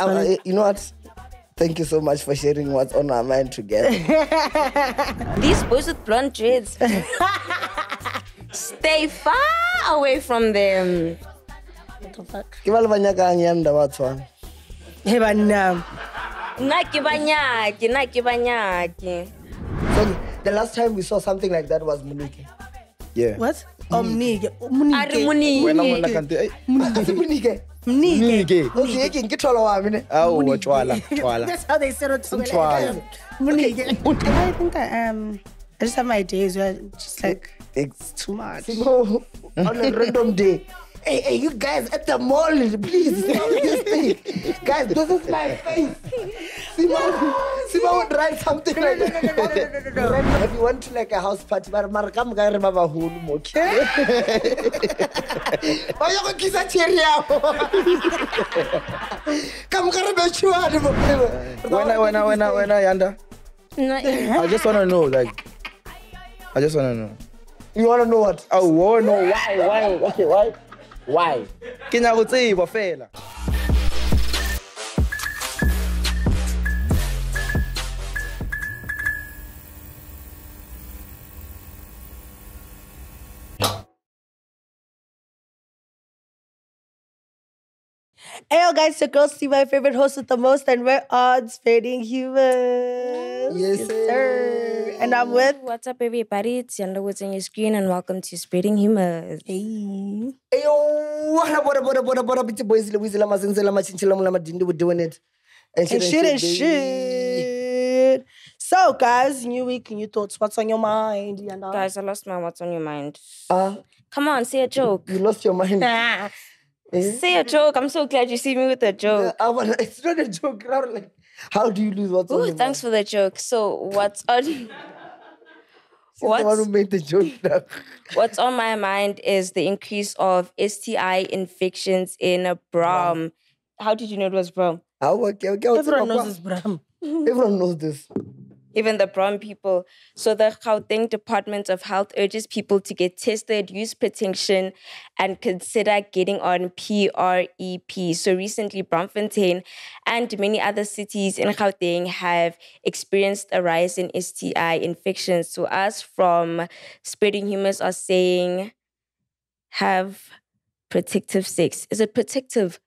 You know what? Thank you so much for sharing what's on our mind together. These boys with blonde dreads, stay far away from them. What the fuck? So the last time we saw something like that was Munike. Yeah. What? Munike. Munike. That's how they said it. I think I just have my days where just like it's too much. On a random day. Hey, you guys at the mall, please. Guys, this is my face. Sima would write something like that. No. If you went to like a house party, but Markam guy remember who moke. Why you kiss a cherry? Come, when I Yanda. I just wanna know, like, I just wanna know. You wanna know what? I wanna know why? Why? Can I say what fail? Hey yo guys, your girl Sia, my favorite host with the most, and we're on Spreading Humours. Yes sir. And I'm with... What's up everybody, it's Yanda Woods on your screen and welcome to Spreading Humours. Hey. Hey yo, what up, it's your boys, we're doing it. And shit. So guys, new week, new thoughts, what's on your mind, Yanda? Guys, I lost my what's on your mind. Come on, say a joke. You lost your mind. Say a joke. I'm so glad you see me with a joke. Yeah, it's not a joke. Like, how do you lose what's on your mind? Thanks for the joke. So what's on... What's the one who made the joke now. What's on my mind is the increase of STI infections in Braam. Wow. How did you know it was Braam? Okay. Everyone knows this Braam. Everyone knows this. Even the Braam people. So the Gauteng Department of Health urges people to get tested, use protection, and consider getting on PrEP. So recently, Braamfontein and many other cities in Gauteng have experienced a rise in STI infections. So us from Spreading Humours are saying, have protective sex. Is it protective?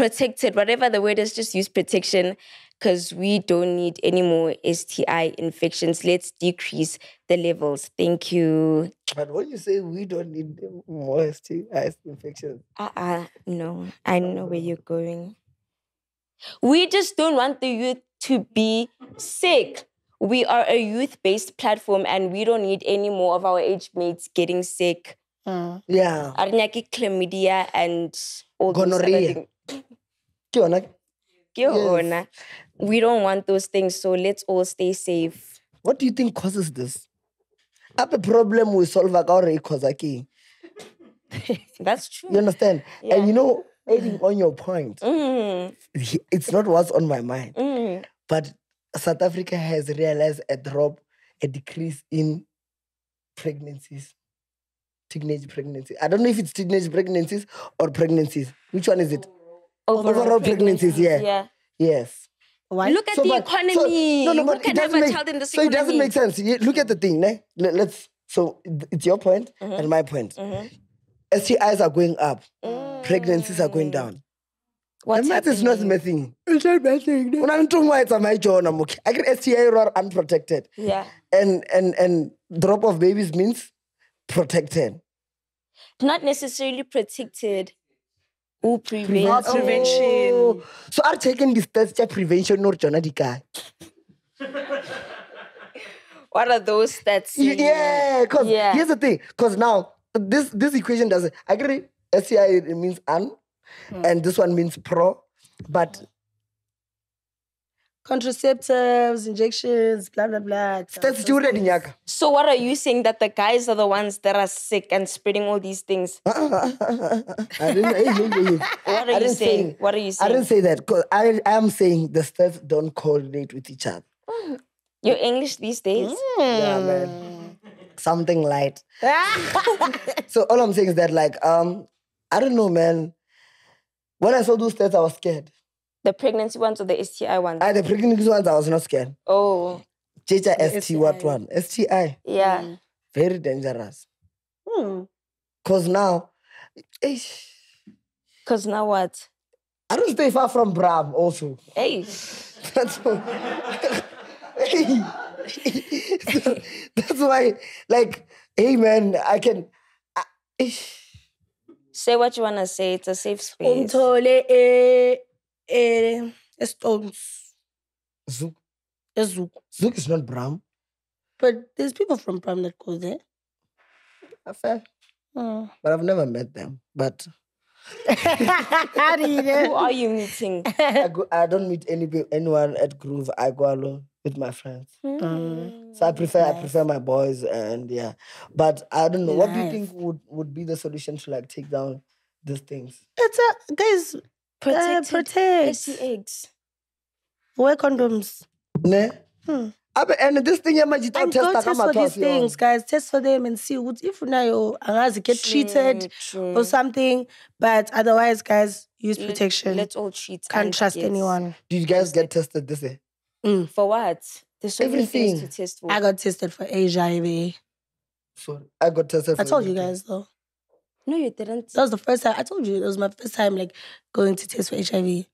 Protected. Whatever the word is, just use protection. Because we don't need any more STI infections. Let's decrease the levels. Thank you. But when you say we don't need more STI infections... No. I know where you're going. We just don't want the youth to be sick. We are a youth-based platform and we don't need any more of our age mates getting sick. Yeah. Arnyaki, chlamydia and all gonorrhea. Yes. We don't want those things, so let's all stay safe. What do you think causes this? I have a problem with solving. That's true. You understand? Yeah. And you know, adding on your point, it's not what's on my mind, but South Africa has realized a decrease in pregnancies. Teenage pregnancies. I don't know if it's teenage pregnancies or pregnancies. Which one is it? Overall pregnancies, yeah. Yes. Why? Look at the economy. Who can have a child in this economy? So it doesn't make sense. Look at the thing. Né? So it's your point and my point. STIs are going up. Pregnancies are going down. What's happening? It's not my thing. It's not my thing. When I'm talking about it, I'm my job. I get STI or unprotected. Yeah. And drop of babies means protected. Not necessarily protected. Oh, prevention. Oh. So are taking this test prevention or Jonadika? What are those stats? Yeah, because here's the thing. Because now this equation doesn't agree. SCI means and this one means pro, but contraceptives, injections, blah blah blah. So what are you saying, that the guys are the ones that are sick and spreading all these things? What are you saying? I didn't say that, because I am saying the stats don't correlate with each other. Your English these days. Yeah, man. Something light. So all I'm saying is that, like, I don't know, man. When I saw those stats, I was scared. The pregnancy ones or the STI ones? The pregnancy ones, I was not scared. Oh. JJST, what one? STI. Yeah. Mm. Very dangerous. Hmm. Because now... Because now what? I don't stay far from Braam also. Hey. That's all. Hey. So, that's why, like, hey, man, I can... Say what you want to say. It's a safe space. Zouk. Zouk. Zouk is not Braam. But there's people from Braam that go there. Fair. Oh. But I've never met them. But how do you know? Who are you meeting? I don't meet anyone at Groove. I go alone with my friends. Mm. So I prefer my boys and yeah. But I don't know. What do you think would be the solution to like take down these things? It's a guys. Protect eggs. Wear condoms. Ne? Hmm. And this thing, and go test for these things, guys. Test for them and see what if you get treated or something. But otherwise, guys, use protection. Let's all treat. Can't trust anyone. Did you guys get tested this year? Mm. For what? There's so many things to test for. I got tested for HIV. Sorry, I got tested for HIV. I told you guys though. No, you didn't. That was the first time. I told you, it was my first time, like, going to test for HIV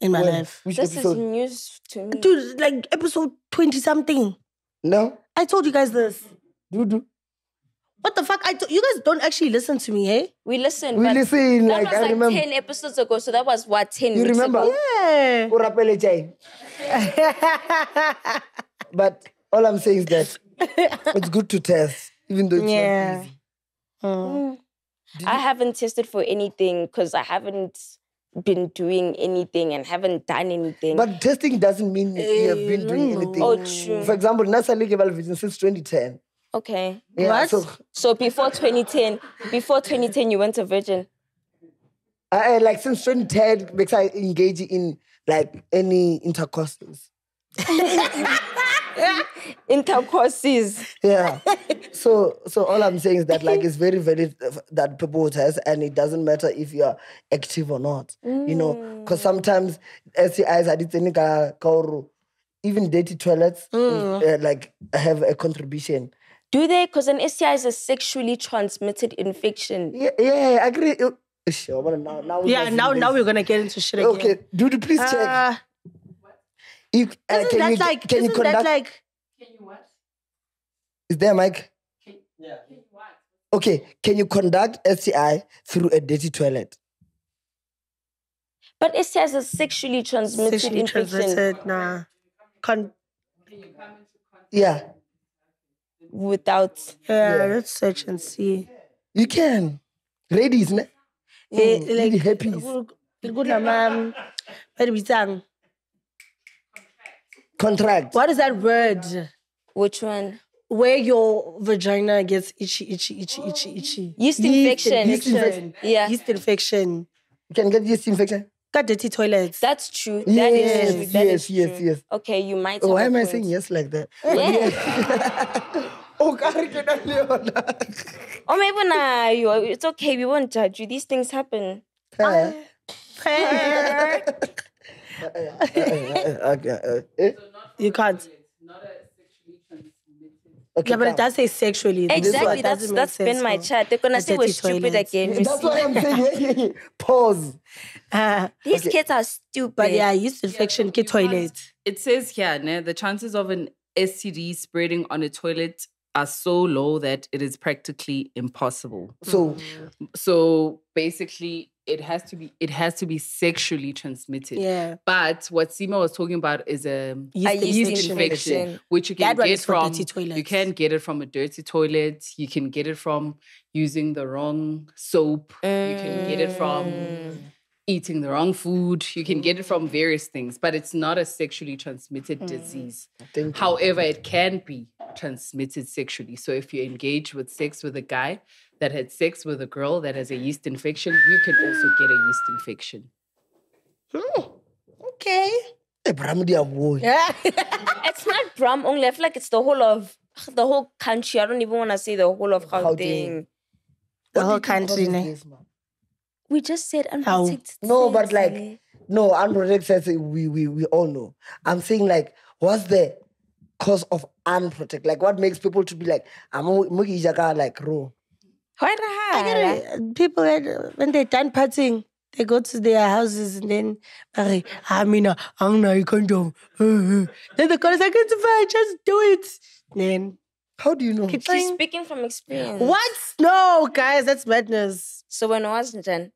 in my life. Which this episode? Is news to me. Dude, like, episode 20-something. No? I told you guys this. Do. What the fuck? You guys don't actually listen to me, eh? We listen. We listen, like, I remember. That was, like, 10 episodes ago, so that was, what, 10 years ago? You remember? Yeah. But all I'm saying is that it's good to test, even though it's not easy. Mm. I haven't tested for anything because I haven't been doing anything and haven't done anything. But testing doesn't mean you have been doing anything. Oh, true. For example, NASA League Eval Vision since 2010. Okay. Yeah, what? So before 2010, you went to Virgin? Like since 2010, because I engage in like any intercourses. Intercourses. Yeah. So all I'm saying is that like it's very valid that people test and it doesn't matter if you're active or not. Mm. You know, because sometimes STIs, even dirty toilets, like have a contribution. Do they? Because an STI is a sexually transmitted infection. Yeah, I agree. Now we're going to get into shit again. Okay, dude, please check. Can you what? Is there a mic? Can you what? Okay, can you conduct STI through a dirty toilet? But STI is a sexually transmitted infection. Nah. Can you come into contact? Yeah. Without... Yeah, let's search and see. You can. Ladies, ne? Lady herpes. Contract. What is that word? Which one? Where your vagina gets itchy. Yeast infection. Yeah. Yeast infection. You can get yeast infection. Got dirty toilets. That's true. Yes, that is true. Okay, you might. Why am I saying yes like that? Yes. It's okay. We won't judge you. These things happen. Prayer. You can't. Okay, yeah, but it does say sexually. Exactly, that's been my chat. They're going to say we're stupid again. That's what I'm saying. Pause. These kids are stupid. But yeah, yeast infection, kid toilet. It says here, the chances of an STD spreading on a toilet are so low that it is practically impossible. So basically... It has to be sexually transmitted. Yeah. But what Sima was talking about is a yeast infection, which you can get from dirty toilets. You can get it from a dirty toilet. You can get it from using the wrong soap. You can get it from eating the wrong food. You can get it from various things, but it's not a sexually transmitted disease. However, it can be transmitted sexually. So if you engage with sex with a guy that had sex with a girl that has a yeast infection, you can also get a yeast infection. Okay. It's not Braam only. I feel like it's the whole country. I don't even want to say the whole of Gauteng. The whole country. We just said unprotected. No, but like No, unprotected, we all know. I'm saying, like, what's the cause of unprotected? Like, what makes people to be like, I'm like, raw? I get it. People, when they're done partying, they go to their houses and then, I'm not a condom. Then the call is like, it's fine, just do it. Then, how do you know? She's speaking from experience. What? No, guys, that's madness. So when I wasn't done,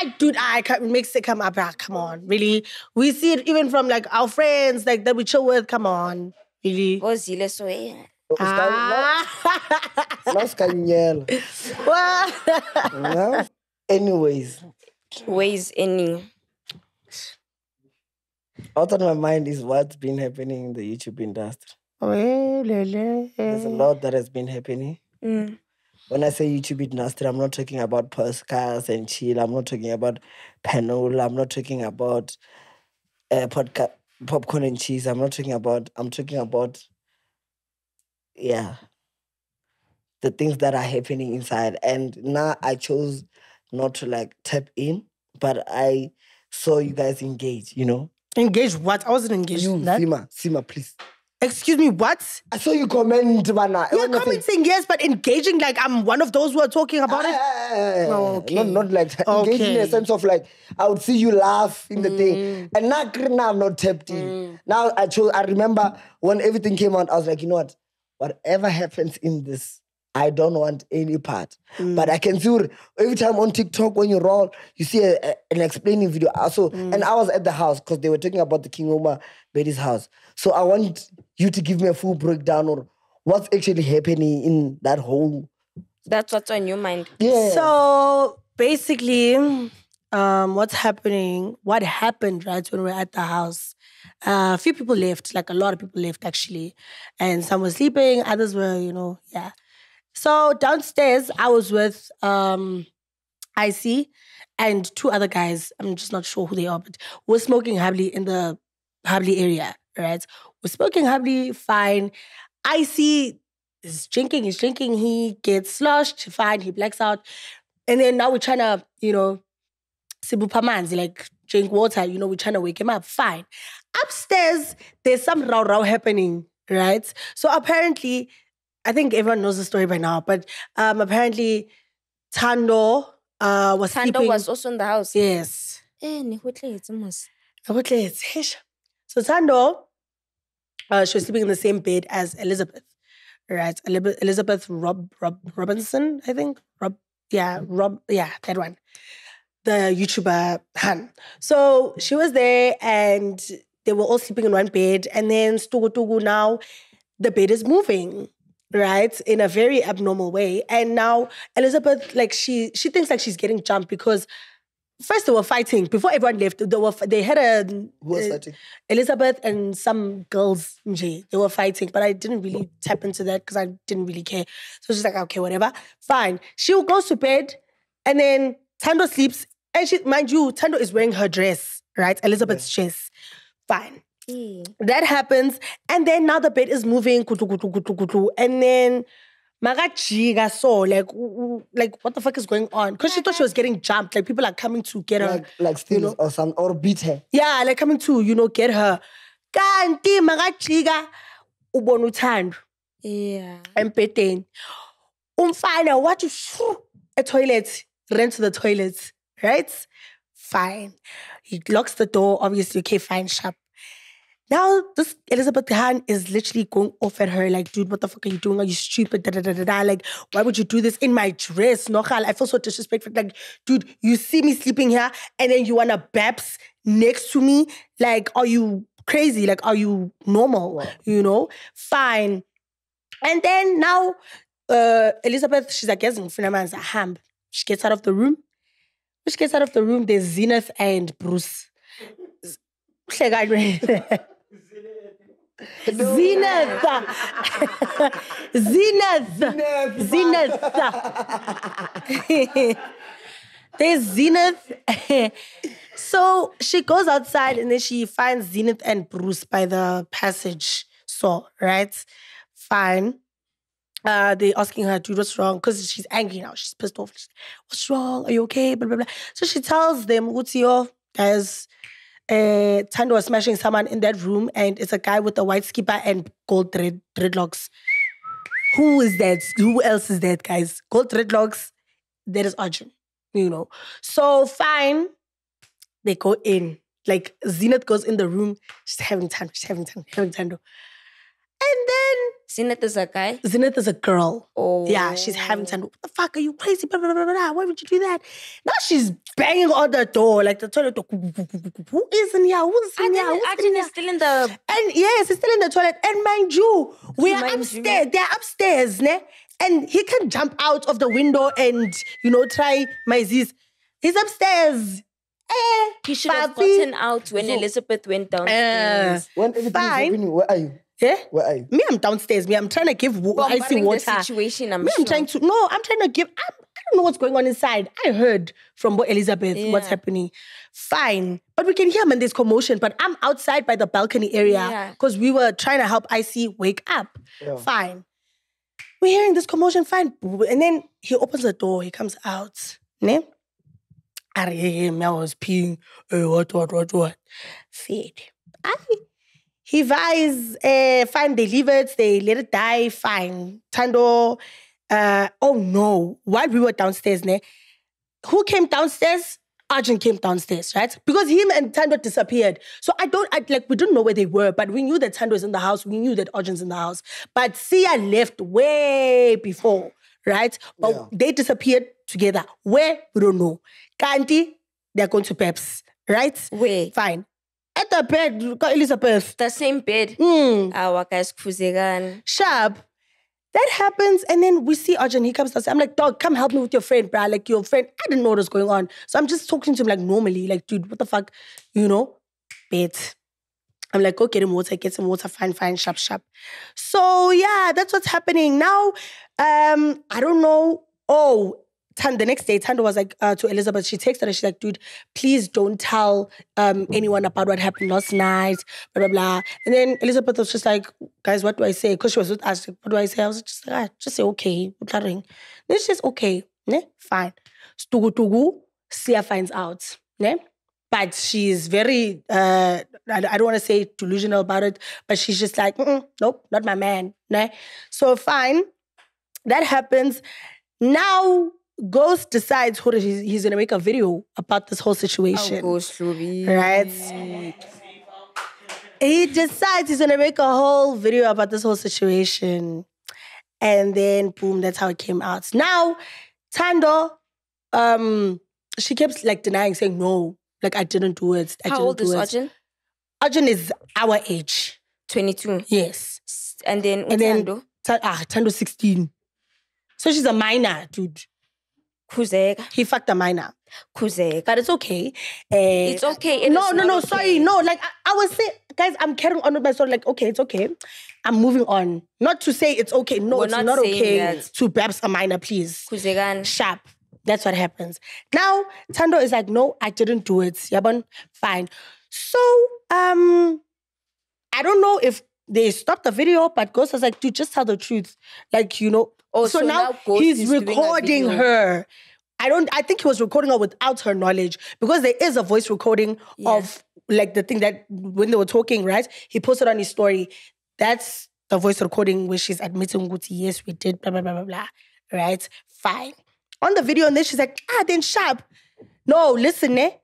it makes it come up. Come on, really? We see it even from like our friends, like that we chill with. Come on, really? Anyways, out of my mind is what's been happening in the YouTube industry. There's a lot that has been happening. Mm. When I say YouTube industry, I'm not talking about podcasts and chill. I'm not talking about panel. I'm not talking about popcorn and cheese. I'm not talking about... I'm talking about, yeah, the things that are happening inside. And now I chose not to, like, tap in, but I saw you guys engage, you know? Engage what? I wasn't engaged. You, Sima, please. Excuse me, what? I saw you comment, Bana. You're commenting, yes, but engaging like I'm one of those who are talking about it? Oh, okay. Not like that. Okay. Engaging in a sense of like, I would see you laugh in the thing. And now I'm not tapped in. Now I remember when everything came out, I was like, you know what? Whatever happens in this, I don't want any part. But I can see every time on TikTok when you roll, you see an explaining video. Also, and I was at the house because they were talking about the King Omar Betty's house. So I want you to give me a full breakdown or what's actually happening in that whole... That's what's on your mind. Yeah. So basically, what happened, right, when we were at the house, a few people left, like a lot of people left actually. And some were sleeping, others were, you know, yeah. So downstairs, I was with Icy and two other guys. I'm just not sure who they are, but we're smoking heavily in the Habli area, right? We're smoking Habli, fine. Icy is drinking, He gets sloshed, fine. He blacks out. And then now we're trying to, you know, sibupamanzi, like drink water. You know, we're trying to wake him up, fine. Upstairs, there's some row happening, right? So apparently... I think everyone knows the story by now, but apparently Tando was sleeping. Tando was also in the house. Yes. So Tando, she was sleeping in the same bed as Elizabeth, right? Elizabeth Rob Robinson, I think. That one. The YouTuber Han. So she was there and they were all sleeping in one bed and then now the bed is moving. Right, in a very abnormal way. And now Elizabeth, like she thinks like she's getting jumped because first they were fighting. Before everyone left, they had a... Who was fighting? Elizabeth and some girls, they were fighting, but I didn't really tap into that because I didn't really care. So she's like, okay, whatever, fine. She goes to bed and then Tando sleeps. And she, mind you, Tando is wearing her dress, right? Elizabeth's dress, fine. That happens, and then now the bed is moving, and then Magachiga saw like what the fuck is going on? Because she thought she was getting jumped, like people are coming to get her, like steal or some or beat her. Yeah, like coming to get her. Kanti Magachiga ubonutando. Yeah. And Petain. Umfana, what you a toilet? Ran to the toilet, right? Fine. He locks the door. Obviously, okay, fine, sharp. Now, this Elizabeth Han is literally going off at her, like, dude, what the fuck are you doing? Are you stupid? Like, why would you do this in my dress? Nochal, I feel so disrespectful. Like, dude, you see me sleeping here and then you want to baps next to me? Like, are you crazy? Like, are you normal? You know? Fine. And then now, Elizabeth, she's like, yes, Finaman's a ham. She gets out of the room. When she gets out of the room, there's Zenith and Bruce. Zenith. There's Zenith. So she goes outside and then she finds Zenith and Bruce by the passage. So, right? Fine. They're asking her, dude, what's wrong? Because she's angry now. She's pissed off. She's like, what's wrong? Are you okay? Blah, blah, blah. So she tells them, what's your... There's Tando was smashing someone in that room, and it's a guy with a white skipper and gold dreadlocks. Who is that? Who else is that, guys? Gold dreadlocks. That is Arjin, you know. So fine, they go in. Like Zenith goes in the room. She's having Tando. She's having Tando. And then Zenith is a guy. Zenith is a girl. Oh. Yeah, she's having Tando. What the fuck? Are you crazy? Blah, blah, blah, blah. Why would you do that? Now she's banging on the door, like the toilet door. Who is in here? Who's in here? Arjin is still in the... And yes, he's still in the toilet. And mind you, we are upstairs. They're upstairs, ne? And he can jump out of the window and, you know, try my Zeus. He's upstairs. He should have gotten out when Elizabeth went downstairs. When everything is happening, where are you? Yeah? Where are you? Me, I'm downstairs. Me, I'm trying to give icy water. The situation, I'm me, sure. I'm trying to... No, I'm trying to give... I don't know what's going on inside. I heard from Elizabeth what's happening. Fine. But we can hear when there's commotion. But I'm outside by the balcony area because we were trying to help Icy wake up. Yeah. Fine. We're hearing this commotion. Fine. And then he opens the door. He comes out. Ne? I was peeing. What? Feed. He buys, fine, they leave it, they let it die, fine. Tando, oh no, while we were downstairs, ne, who came downstairs? Arjin came downstairs, right? Because him and Tando disappeared. So we didn't know where they were, but we knew that Tando was in the house, we knew that Arjun's in the house. But Sia left way before, right? But they disappeared together. Where? We don't know. Kanti, they're going to Peps, right? Wait. Fine. At the bed, Elizabeth. The same bed. Our guys kuzegan. Sharp. That happens, and then we see Arjin. He comes downstairs. I'm like, dog, come help me with your friend, bruh. Like, your friend, I didn't know what was going on. So I'm just talking to him like normally. Like, dude, what the fuck? You know? Bed. I'm like, go get him water. Get some water. Fine. Sharp. So, yeah, that's what's happening. Now, I don't know. Oh, the next day, Tando was like to Elizabeth, she texted her, she's like, dude, please don't tell anyone about what happened last night, blah, blah, blah. And then Elizabeth was just like, guys, what do I say? Because she was with us, like, what do I say? I was just like, just say okay. Then she says, okay, ne? Fine. Stugu, Sia finds out, ne? But she's very, I don't want to say delusional about it, but she's just like, nope, not my man, ne? So fine, that happens. Now, Ghost decides he's going to make a video about this whole situation. Oh, Ghost Ruby. Right? He decides he's going to make a whole video about this whole situation. And then, boom, that's how it came out. Now, Tando, she kept, like, denying, saying, no, like, I didn't do it. How old is Arjin? Arjin is our age. 22? Yes. And then, Tando? Tando's 16. So she's a minor, dude. He fucked a minor. Kuzeg. But it's okay. It's okay. Sorry. No, like I was saying, guys, I'm carrying on with my story. Like, okay, it's okay. I'm moving on. Not to say it's okay. No, we're not okay that. To babs a minor, please. Kuzegan. Sharp. That's what happens. Now, Tando is like, no, I didn't do it. Yabon? Fine. So, I don't know if they stopped the video, but Ghost was like, dude, just tell the truth. Like, you know. Oh, so now he's recording her. I think he was recording her without her knowledge because there is a voice recording of like the thing that when they were talking, right? He posted on his story. That's the voice recording where she's admitting, yes, we did, blah, blah, blah, blah, blah. Right? Fine. On the video, and then she's like, then sharp. No, listen, ne?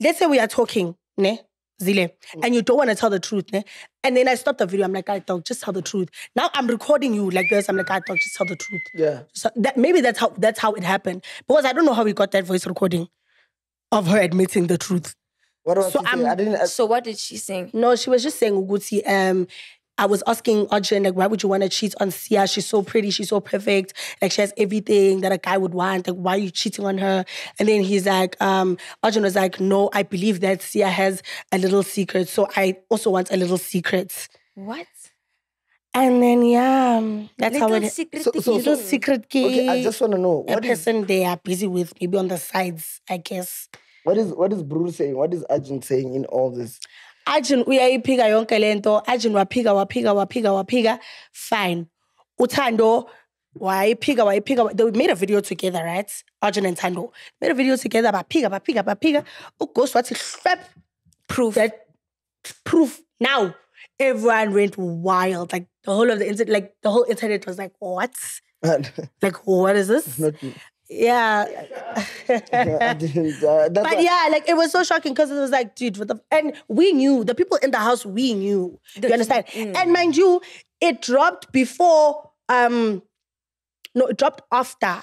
Let's say we are talking, ne? Zile. And you don't want to tell the truth, ne? And then I stopped the video. I'm like, I thought, just tell the truth. Now I'm recording you like this. I'm like, I thought, just tell the truth. Yeah. So maybe that's how it happened. Because I don't know how we got that voice recording of her admitting the truth. So what did she say? No, she was just saying, Uguti, I was asking Arjin, like, why would you want to cheat on Sia? She's so pretty. She's so perfect. Like, she has everything that a guy would want. Like, why are you cheating on her? And then he's like, Arjin was like, no, I believe that Sia has a little secret. So I also want a little secret. What? And then, that's little how it... Little secret key. Okay, I just want to know. They are busy with, maybe on the sides, I guess. What is Bruce saying? What is Arjin saying in all this? Arjin uyayiphika yonke lento. Arjin waphika. Fine. UThando Why piga? They made a video together, right? Arjin and Tando made a video together about piga. Oh, Ghost, what's it? Slap proof. That proof now. Everyone went wild. Like the whole of the internet, was like, what? Like, what is this? Not me. Yeah. But yeah, like it was so shocking because it was like, dude, what the... And we knew, the people in the house, we knew. You understand? Mm. And mind you, it dropped before, no, it dropped after.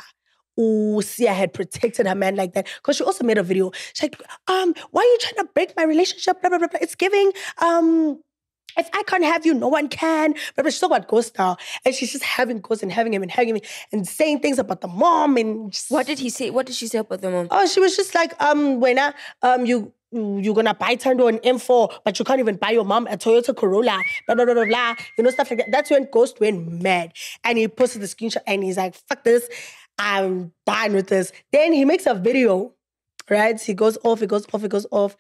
Ooh, Sia had protected her man like that. Because she also made a video. She's like, why are you trying to break my relationship? Blah, blah, blah, blah. It's giving, if I can't have you, no one can. But she's talking about Ghost now. And she's just having Ghost and having him and having me and saying things about the mom and just... What did he say? What did she say about the mom? Oh, she was just like, when you're gonna buy Tando an M4, but you can't even buy your mom a Toyota Corolla, blah, blah, blah, blah, blah. You know, stuff like that. That's when Ghost went mad. And he posted the screenshot and he's like, fuck this. I'm done with this. Then he makes a video, right? He goes off, he goes off.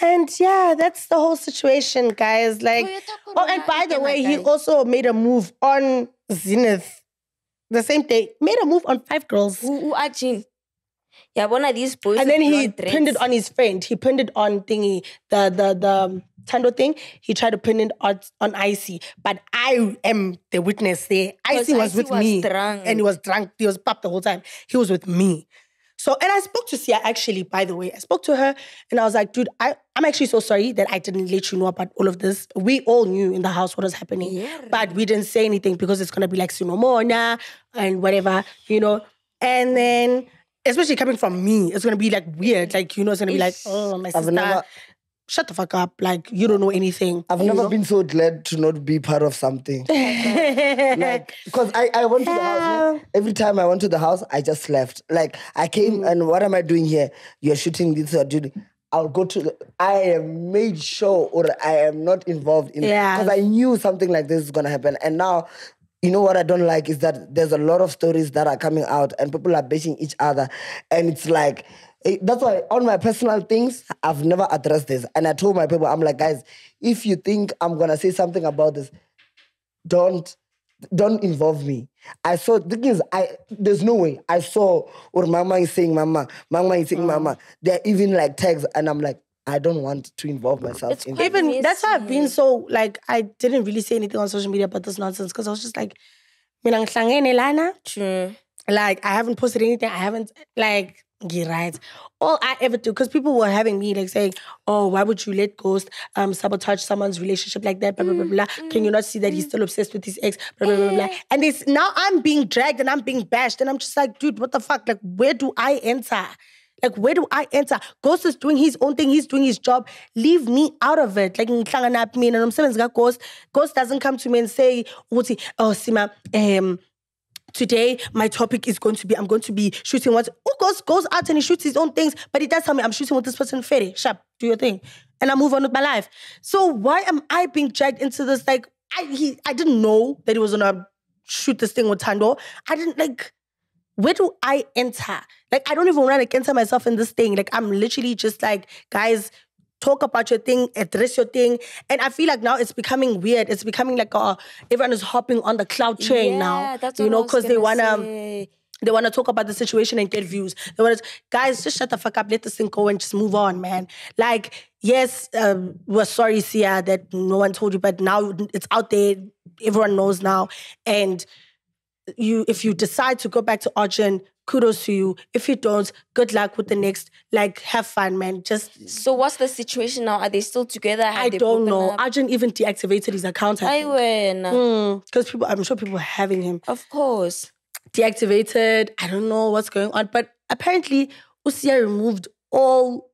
And yeah, that's the whole situation, guys. Like, oh, and by the way, he also made a move on Zenith the same day. Made a move on 5 girls. Who are Arjin? Yeah, one of these boys. And then he pinned it on his friend. He pinned it on thingy, the Tando thing. He tried to pin it on Icy, but I am the witness there. Icy was with me, and he was drunk. He was popped the whole time. He was with me. So, and I spoke to Sia actually, by the way. I spoke to her and I was like, dude, I'm actually so sorry that I didn't let you know about all of this. We all knew in the house what was happening. Yeah. But we didn't say anything because it's going to be like Sinomona and whatever, you know. And then, especially coming from me, it's going to be like weird. Like, you know, it's going to be like, oh, my sister, shut the fuck up. Like, you don't know anything. I've never been so glad to not be part of something. Like, because I went to the house. Every time I went to the house, I just left. Like, I came and what am I doing here? You're shooting this or doing... I'll go to... I have made sure or I am not involved in... Because I knew something like this is going to happen. And now... You know what I don't like is that there's a lot of stories that are coming out and people are bashing each other. And it's like, that's why on my personal things, I've never addressed this. And I told my people, I'm like, guys, if you think I'm going to say something about this, don't involve me. I saw, the thing is, there's no way. I saw, or mama is saying mama is saying mama. They're even like tags. And I'm like, I don't want to involve myself in this. Even that's why I've been so like I didn't really say anything on social media about this nonsense because I was just like, like I haven't posted anything. I haven't like all I ever do because people were having me like saying, oh, why would you let Ghost sabotage someone's relationship like that? Blah blah blah blah. Can you not see that he's still obsessed with his ex? Blah blah blah blah. And this now I'm being dragged and I'm being bashed and I'm just like, dude, what the fuck? Like, where do I enter? Like, where do I enter? Ghost is doing his own thing. He's doing his job. Leave me out of it. Like, Ghost doesn't come to me and say, oh, Sima, today my topic is going to be, I'm going to be shooting what? Oh, Ghost goes out and he shoots his own things, but he does tell me, I'm shooting with this person, Ferry. Sharp, do your thing. And I move on with my life. So why am I being dragged into this? Like, I didn't know that he was going to shoot this thing with Tando. I didn't, like... Where do I enter? Like, I don't even want to enter myself in this thing. Like, I'm literally just like, guys, talk about your thing, address your thing. And I feel like now it's becoming weird. It's becoming like, everyone is hopping on the cloud chain now. That's what you know, because they want to talk about the situation and get views. They want to, guys, just shut the fuck up. Let this thing go and just move on, man. Like, yes, we're sorry, Sia, that no one told you, but now it's out there. Everyone knows now. And... if you decide to go back to Arjin, kudos to you. If you don't, good luck with the next. Like, have fun, man. Just... So what's the situation now? Are they still together? I don't know. Arjin even deactivated his account, I think. Because people, I'm sure people are having him. Of course. Deactivated. I don't know what's going on. But apparently, Usia removed all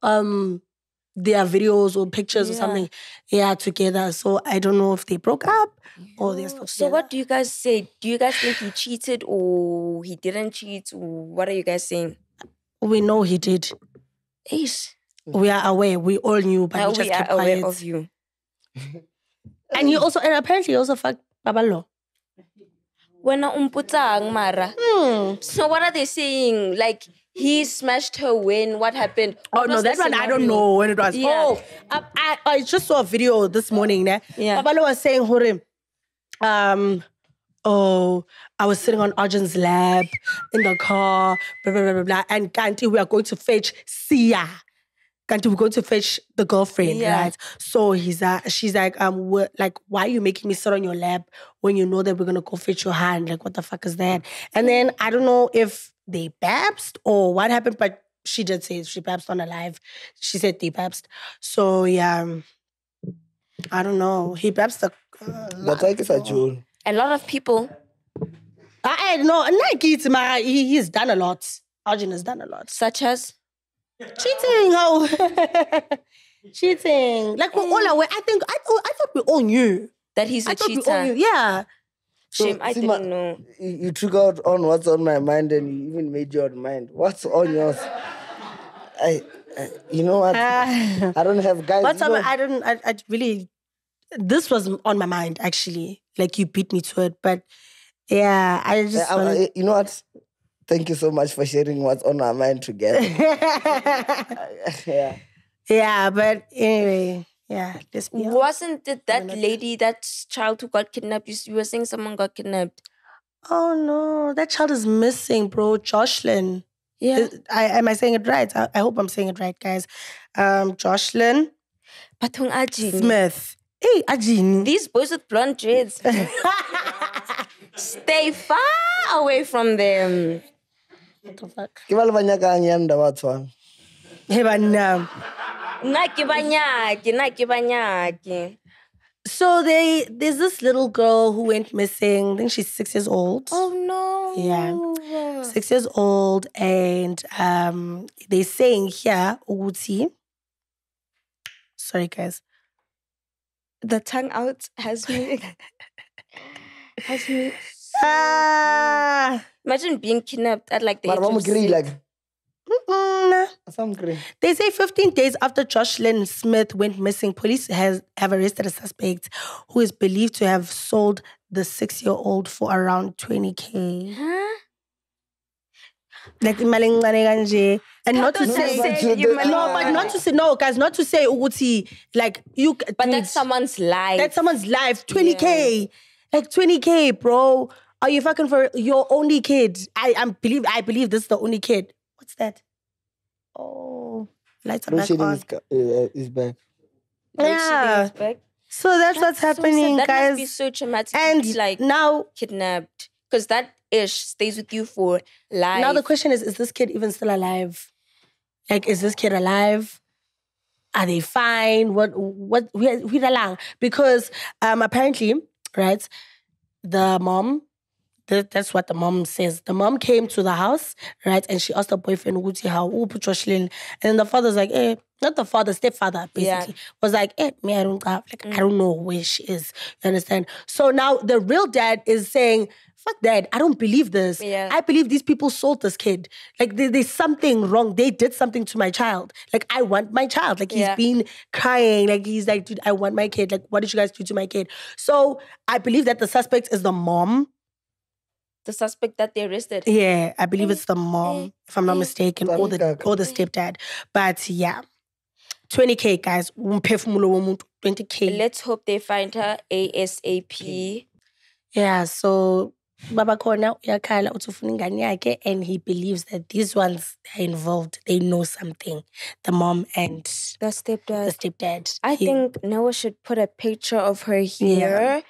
their videos or pictures or something. Yeah, together. So I don't know if they broke up. Oh, there's no. So what do you guys say? Do you guys think he cheated or he didn't cheat? What are you guys saying? We know he did. Ish. We are aware. We all knew, but we just kept quiet. We are aware of you. And he also, and apparently he also fucked Babalo. So what are they saying? Like, he smashed her when? What happened? What that one I don't know when it was. Yeah. Oh, I just saw a video this morning. Babalo was saying, oh, I was sitting on Arjin's lap in the car, blah, blah, blah, blah, blah. And Kanti, we are going to fetch Sia. Kanti, we're going to fetch the girlfriend, yeah, right? So she's like, why are you making me sit on your lap when you know that we're going to go fetch your hand? Like, what the fuck is that? And then I don't know if they babsed or what happened, but she did say she babsed on her live. She said they babsed. So, yeah, I don't know. He babsed the... A lot of people. I know. He's done a lot. Arjin has done a lot. Such as? Cheating. Oh. Cheating. Like, we're all aware. I thought we all knew. That he's a cheater. Yeah. Shame, so, I didn't know. You triggered on what's on my mind and you even made your mind. What's on yours? You know what? I don't have guys. What's on my, I really... This was on my mind, actually. Like, you beat me to it. But, yeah, I just... you know what? Thank you so much for sharing what's on our mind together. Yeah. Yeah, but anyway, yeah. Wasn't it that lady, that child who got kidnapped? You were saying someone got kidnapped. Oh, no. That child is missing, bro. Jocelyn. Yeah. Am I saying it right? I hope I'm saying it right, guys. Jocelyn Smith. Hey, Arjin. These boys with blonde dreads. Stay far away from them. What the fuck? So there's this little girl who went missing. I think she's 6 years old. Oh, no. Yeah. 6 years old. And they're saying here, Uguti. Sorry, guys. The tongue out has me. Has me. Imagine being kidnapped at like the age of 6. Like, they say 15 days after Jocelyn Smith went missing, police have arrested a suspect who is believed to have sold the 6-year-old for around 20K. Huh? Like, and not to say, no, guys, not to say, like, you. But that's someone's life. That's someone's life. 20K. Yeah. Like, 20K, bro. Are you fucking for your only kid? I believe this is the only kid. What's that? Oh, lights are back on. Is back. Yeah. Is back. So that's what's happening, guys. That must be so traumatic. And like, now kidnapped, because that ish stays with you for life. Now the question is this kid even still alive? Like, is this kid alive? Are they fine? What? Because apparently, right, the mom, that's what the mom says. The mom came to the house, right, and she asked her boyfriend, and then the father's like, eh, not the father, stepfather, basically, was like, eh, me, I don't have, like, I don't know where she is. You understand? So now the real dad is saying, fuck that, I don't believe this. Yeah. I believe these people sold this kid. Like, there's something wrong. They did something to my child. Like, I want my child. Like, he's been crying. Like, he's like, dude, I want my kid. Like, what did you guys do to my kid? So, I believe that the suspect is the mom. The suspect that they arrested? Yeah, I believe it's the mom, if I'm not mistaken, or the stepdad. But, yeah. 20K, guys. 20K. Let's hope they find her ASAP. Yeah, so... Baba Corner, and he believes that these ones are involved. They know something. The mom and the stepdad. I think Noah should put a picture of her here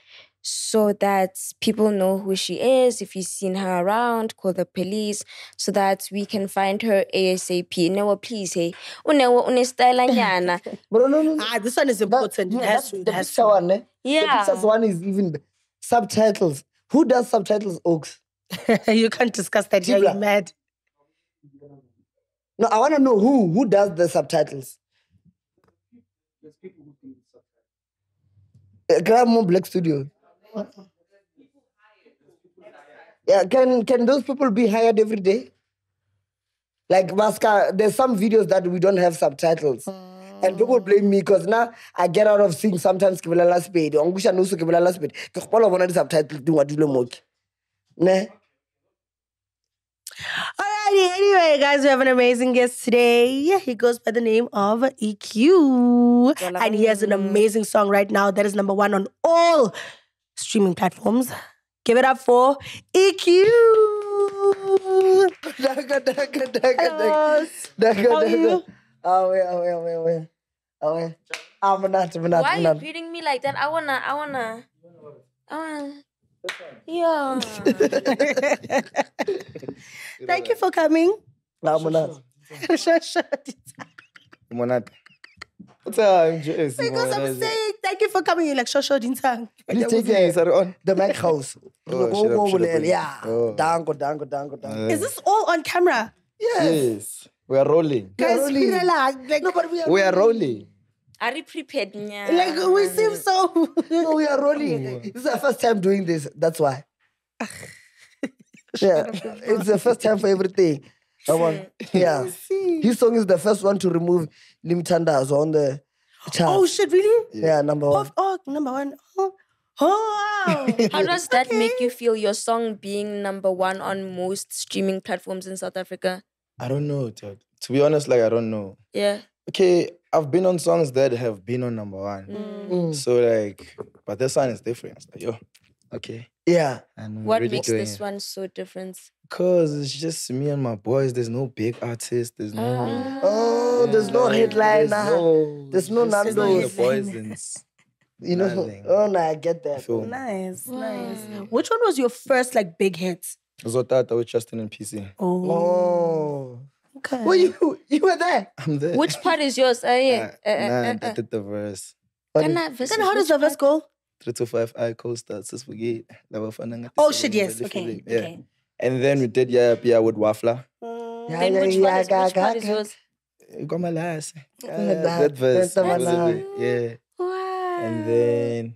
so that people know who she is. If you've seen her around, call the police so that we can find her ASAP. Noah, please, hey. This one is important. The picture one. Yeah. The picture one is even subtitles. Who does subtitles, Oaks? You can't discuss that here, you're mad. No, I want to know who does the subtitles. There's people who do subtitles. Grab more Black Studio. Yeah, can those people be hired every day? Like, Masca, there's some videos that we don't have subtitles. And people blame me because now I get out of seeing sometimes Kibelala Spade. Angusha knows Kibelala Spade. Because all of one of the subtitles do what you look. Nah. Alrighty, anyway, guys, we have an amazing guest today. He goes by the name of Eeque. And he has an amazing song right now that is #1 on all streaming platforms. Give it up for Eeque. Why are you greeting me like that? I wanna. Yeah. Thank you for coming. Because I'm saying thank you for coming. You're like shosho dintang. The mic house. Dango. Is this all on camera? Yes. We are rolling. Guys, we are rolling. Are you prepared? Like we seem so. No, we are rolling. This is our first time doing this. That's why. Yeah, it's the first time for everything. Yeah. His song is the first one to remove Tando on the chart. Oh shit, really? Yeah, #1. Oh, #1. Oh, wow. How does that make you feel, your song being #1 on most streaming platforms in South Africa? I don't know, dude. To be honest, like I don't know. Yeah. Okay, I've been on songs that have been on #1. Mm. So like, but this one is different. It's like, yo, okay. Yeah. And what really makes this one so different? Because it's just me and my boys. There's no big artist. There's no... there's no headliner. There's no Nando. The boys and... You know, nothing. Oh, no, I get that. So, nice, nice. Which one was your first, like, big hit? Zotata with Justin and PC. Oh. Okay. Well, you were there? I'm there. Which part is yours? I did the verse. Then how does the verse go? 3 to 5, I co-start, forget. Oh, shit, yes. Okay, yeah. Okay. And then we did Yapia with Waffler. Then which part is yours? That verse. Yeah. Wow. And then,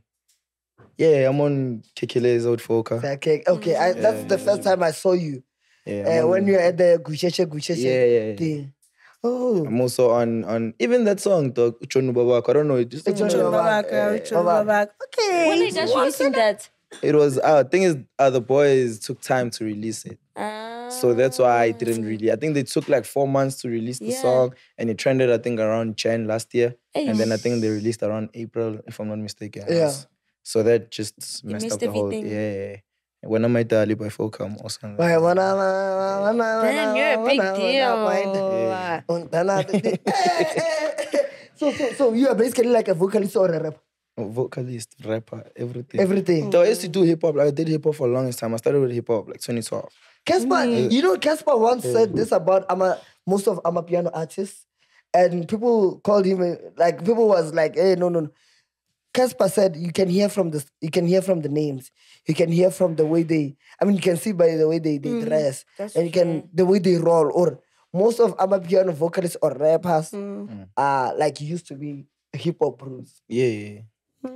yeah, I'm on Kekele's old Foka. Okay, that's the first time I saw you. Yeah. When you were at the Gucheche thing. Oh. I'm also on even that song, dog. I don't know. Uchonu Babaka. Okay. When did you listen that? It was, the thing is, the boys took time to release it. So that's why I didn't really, I think they took like 4 months to release the song, and it trended, I think, around Jan last year. And then I think they released around April, if I'm not mistaken. Yeah. So that just messed up the whole thing. Yeah. When I made the Ali by Focam or something. Damn, you're a big deal. So you are basically like a vocalist or a rapper? Vocalist, rapper, everything. Everything. So I used to do hip-hop. I did hip-hop for the longest time. I started with hip-hop, like 2012. Casper, you know, Casper once said this about most of Amapiano artists. And people called him, like, people was like, hey, no. Casper said, you can hear from the names. You can hear from the way they, you can see by the way they dress. That's and you can, the way they roll. Or most of Amapiano vocalists or rappers are like used to be hip-hop roots. Yeah.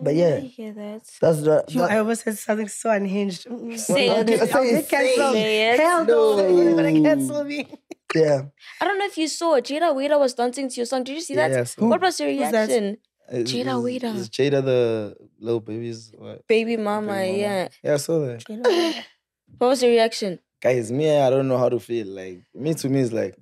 But yeah, I hear that. That's I almost said something so unhinged. Say it. Hell no, you're gonna cancel me. Yeah. I don't know if you saw Jada Weda was dancing to your song. Did you see that? Yeah, what was your reaction? Jada Weda. Is Jada the little baby's baby mama? Yeah. Yeah, I saw that. What was your reaction? Guys, I don't know how to feel. Like me is like.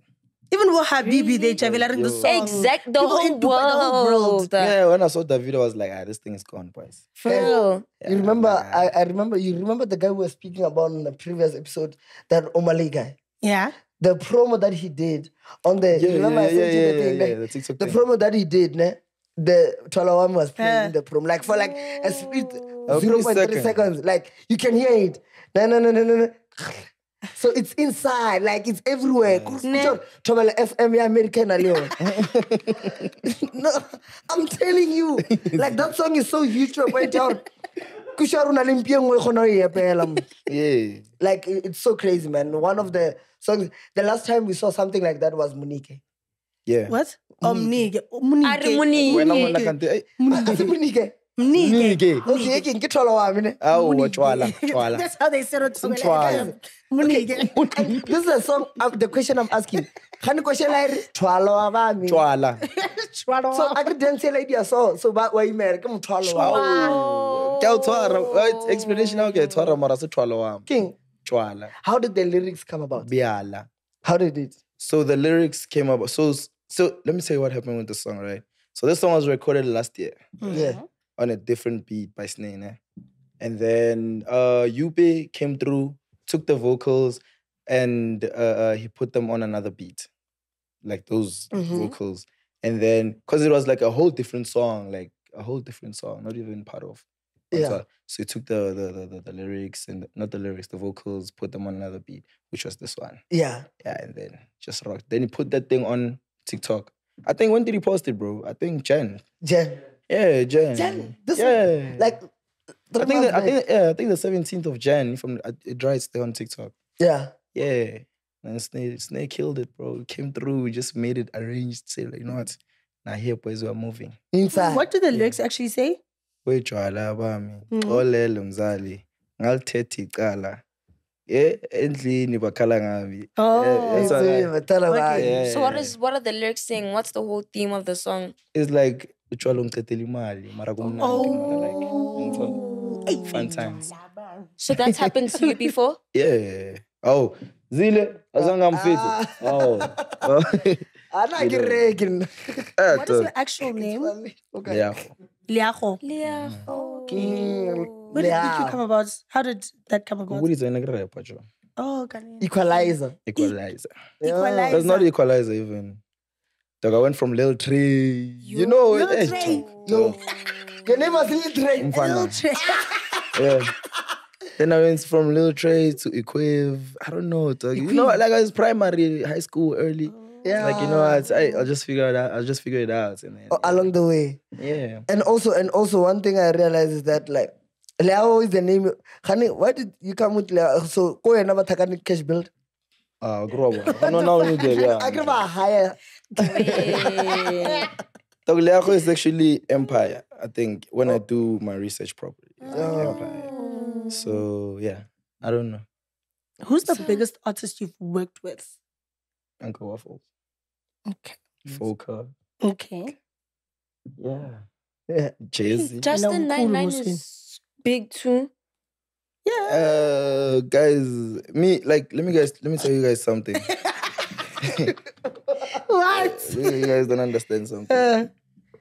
Even with Habibi, they traveling the song. Exactly, the whole world. Yeah, when I saw that video, I was like, this thing is gone, boys. For real. Yeah, you remember, you remember the guy we were speaking about in the previous episode, that Omale guy? Yeah. The promo that he did on the, the TikTok thing. The promo that he did, the Tolawan was playing the promo, like for like a split, 0.3 seconds. Like, you can hear it. No. So it's inside, like it's everywhere. No, I'm telling you, like that song is so huge to a point out. Like it's so crazy, man. One of the songs, the last time we saw something like that was Munike. Yeah. What? Munike. That's how they said it. This is a song. The question I'm asking. Can question like Twala. So I didn't say like so back why you come Twala. Explanation now. Okay, Twala. How did the lyrics come about? Biala. How did it? So the lyrics came about. So let me tell you what happened with the song, right? So this song was recorded last year. Yeah. On a different beat by Snane. And then Yubi came through, took the vocals, and he put them on another beat, like those vocals. And then, because it was like a whole different song, not even part of. Yeah. So he took the lyrics, and not the lyrics, the vocals, put them on another beat, which was this one. Yeah. Yeah, and then just rocked. Then he put that thing on TikTok. I think, when did he post it, bro? I think Jan. Jan. Yeah, Jan. Jan? This yeah. One, like... I think the 17th of Jan from it drives there on TikTok. Yeah. Yeah. And Snake killed it, bro. It came through, we just made it arranged, say, like, you know what? Now here boys we are moving. Inside. What do the lyrics actually say? Okay. So what are the lyrics saying? What's the whole theme of the song? It's like fun times. So that's happened to you before? Yeah. Oh, Zile, I'm fit. Oh. I'm not getting. What is your actual name? Liago. Where did you come about? How did that come about? Oh, okay. Equalizer. That's not Equalizer even. Dog, I went from Lil Trey. You know Lil it. Trey. No. Your name was Lil Trey. Lil Trey. Yeah. Then I went from Lil Trey to Eeque. I don't know, dog. You know, like I was primary, high school, early. Yeah. Like, you know, I'll just figure it out. And then, along the way. Yeah. And also one thing I realized is that, like, Leo is the name. Why did you come with Leo? So, go and never take any cash build. Grow up. No, yeah. I give a higher. Togliaco is actually empire, I think, when I do my research properly. Empire. So, yeah, I don't know. Who's the biggest artist you've worked with? Uncle Waffles. Okay. Foca. Okay. Yeah. Jay-Z. Justin 99 is big too. Yeah. Guys, let me tell you guys something. What? You guys don't understand something.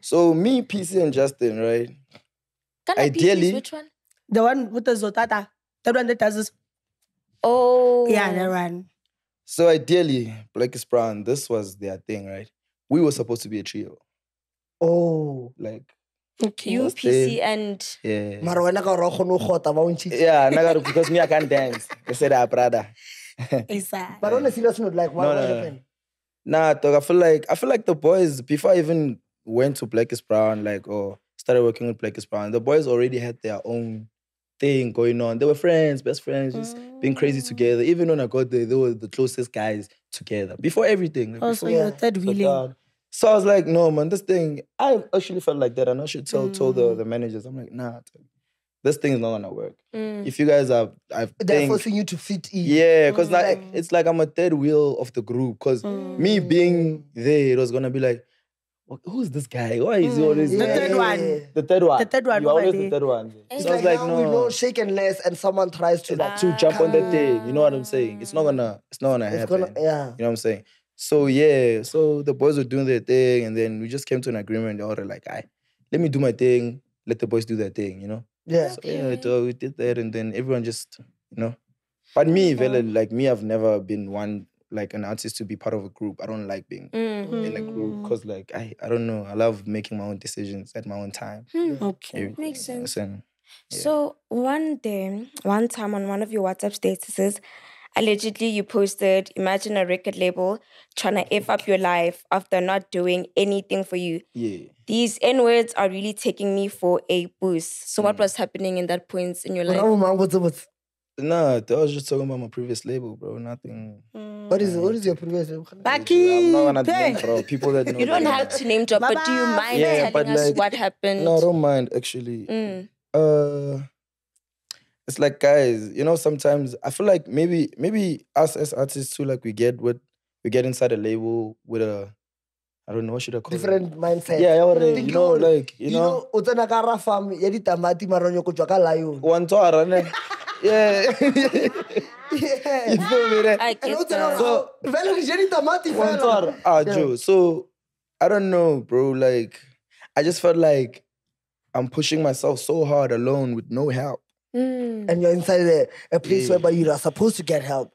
So me, PC, and Justin, right? Can ideally, which one? The one with the Zotata. The one that does this. Oh. Yeah, that one. So ideally, Blackest Brown, this was their thing, right? We were supposed to be a trio. Oh. Like. Okay. You, PC, and... Yeah. Yeah, because me, I can't dance. They said, ah, brother. Exactly. But honestly, that's not like, what happened? Nah, dog, I feel like the boys, before I even went to Blackest Brown, like, or started working with Blackest Brown, the boys already had their own thing going on. They were friends, best friends, just being crazy together. Even when I got there, they were the closest guys together. Before everything. Like, so you were third wheeling. So I was like, no, man, this thing, I actually felt like that. And I should tell the managers, I'm like, nah, this thing is not going to work. If you guys are... They're forcing you to fit in. Yeah, because like, it's like I'm a third wheel of the group. Because me being there, it was going to be like, who's this guy? Why is he always... The third one. You're always the third one. So I was like, no. We know shake and less and someone tries to like... To jump on the thing. You know what I'm saying? It's not going to happen. Yeah. You know what I'm saying? So, yeah. So, the boys were doing their thing. And then we just came to an agreement. They all were like, "Aight, let me do my thing. Let the boys do their thing, you know?" Yeah. So, yeah, we did that. And then everyone just, you know. But me, Vela, like me, I've never been one, like an artist to be part of a group. I don't like being in a group. Because, like, I don't know. I love making my own decisions at my own time. Okay. Everything. Makes sense. And, yeah. So, one time on one of your WhatsApp statuses, allegedly, you posted, imagine a record label trying to F up your life after not doing anything for you. Yeah. These N-words are really taking me for a boost. So what was happening in that point in your life? Nah, I was just talking about my previous label, bro. Nothing. What is your previous label? Baki! I'm not going to name, bro. People that know. You don't have to name drop, but do you mind telling us what happened? No, I don't mind, actually. It's like, guys, you know, sometimes I feel like maybe us as artists too, like we get inside a label with a, I don't know, what should I call it? Different mindset. Yeah, already. You know, like, you know. So, I don't know, bro, like, I just felt like I'm pushing myself so hard alone with no help. and you're inside a place whereby you are supposed to get help.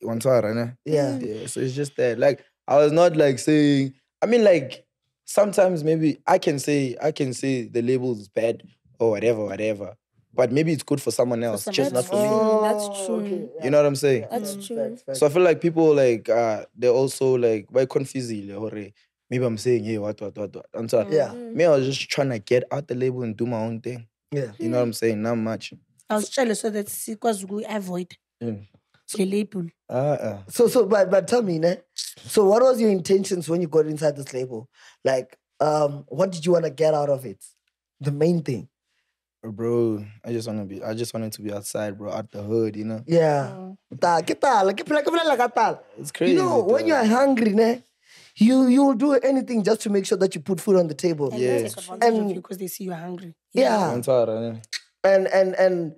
Yeah. So it's just that, like, I was not like saying, I mean, like, sometimes maybe I can say the label is bad or whatever. But maybe it's good for someone else, just not for me. That's true. Okay, yeah. You know what I'm saying? That's true. So I feel like people, like, they're also, like, why confuse you? Maybe I'm saying, hey, what? And so, yeah. Me, I was just trying to get out the label and do my own thing. Yeah. You know what I'm saying? Not much. I was jealous so that it was good. Avoid the label. So, but tell me, ne? So what was your intentions when you got inside this label? Like, what did you want to get out of it? The main thing. Bro, I just wanted to be outside, bro, out the hood, you know? Yeah. It's crazy. You know, when you're hungry, ne, you'll do anything just to make sure that you put food on the table. Yeah. And because they see you're hungry. Yeah. And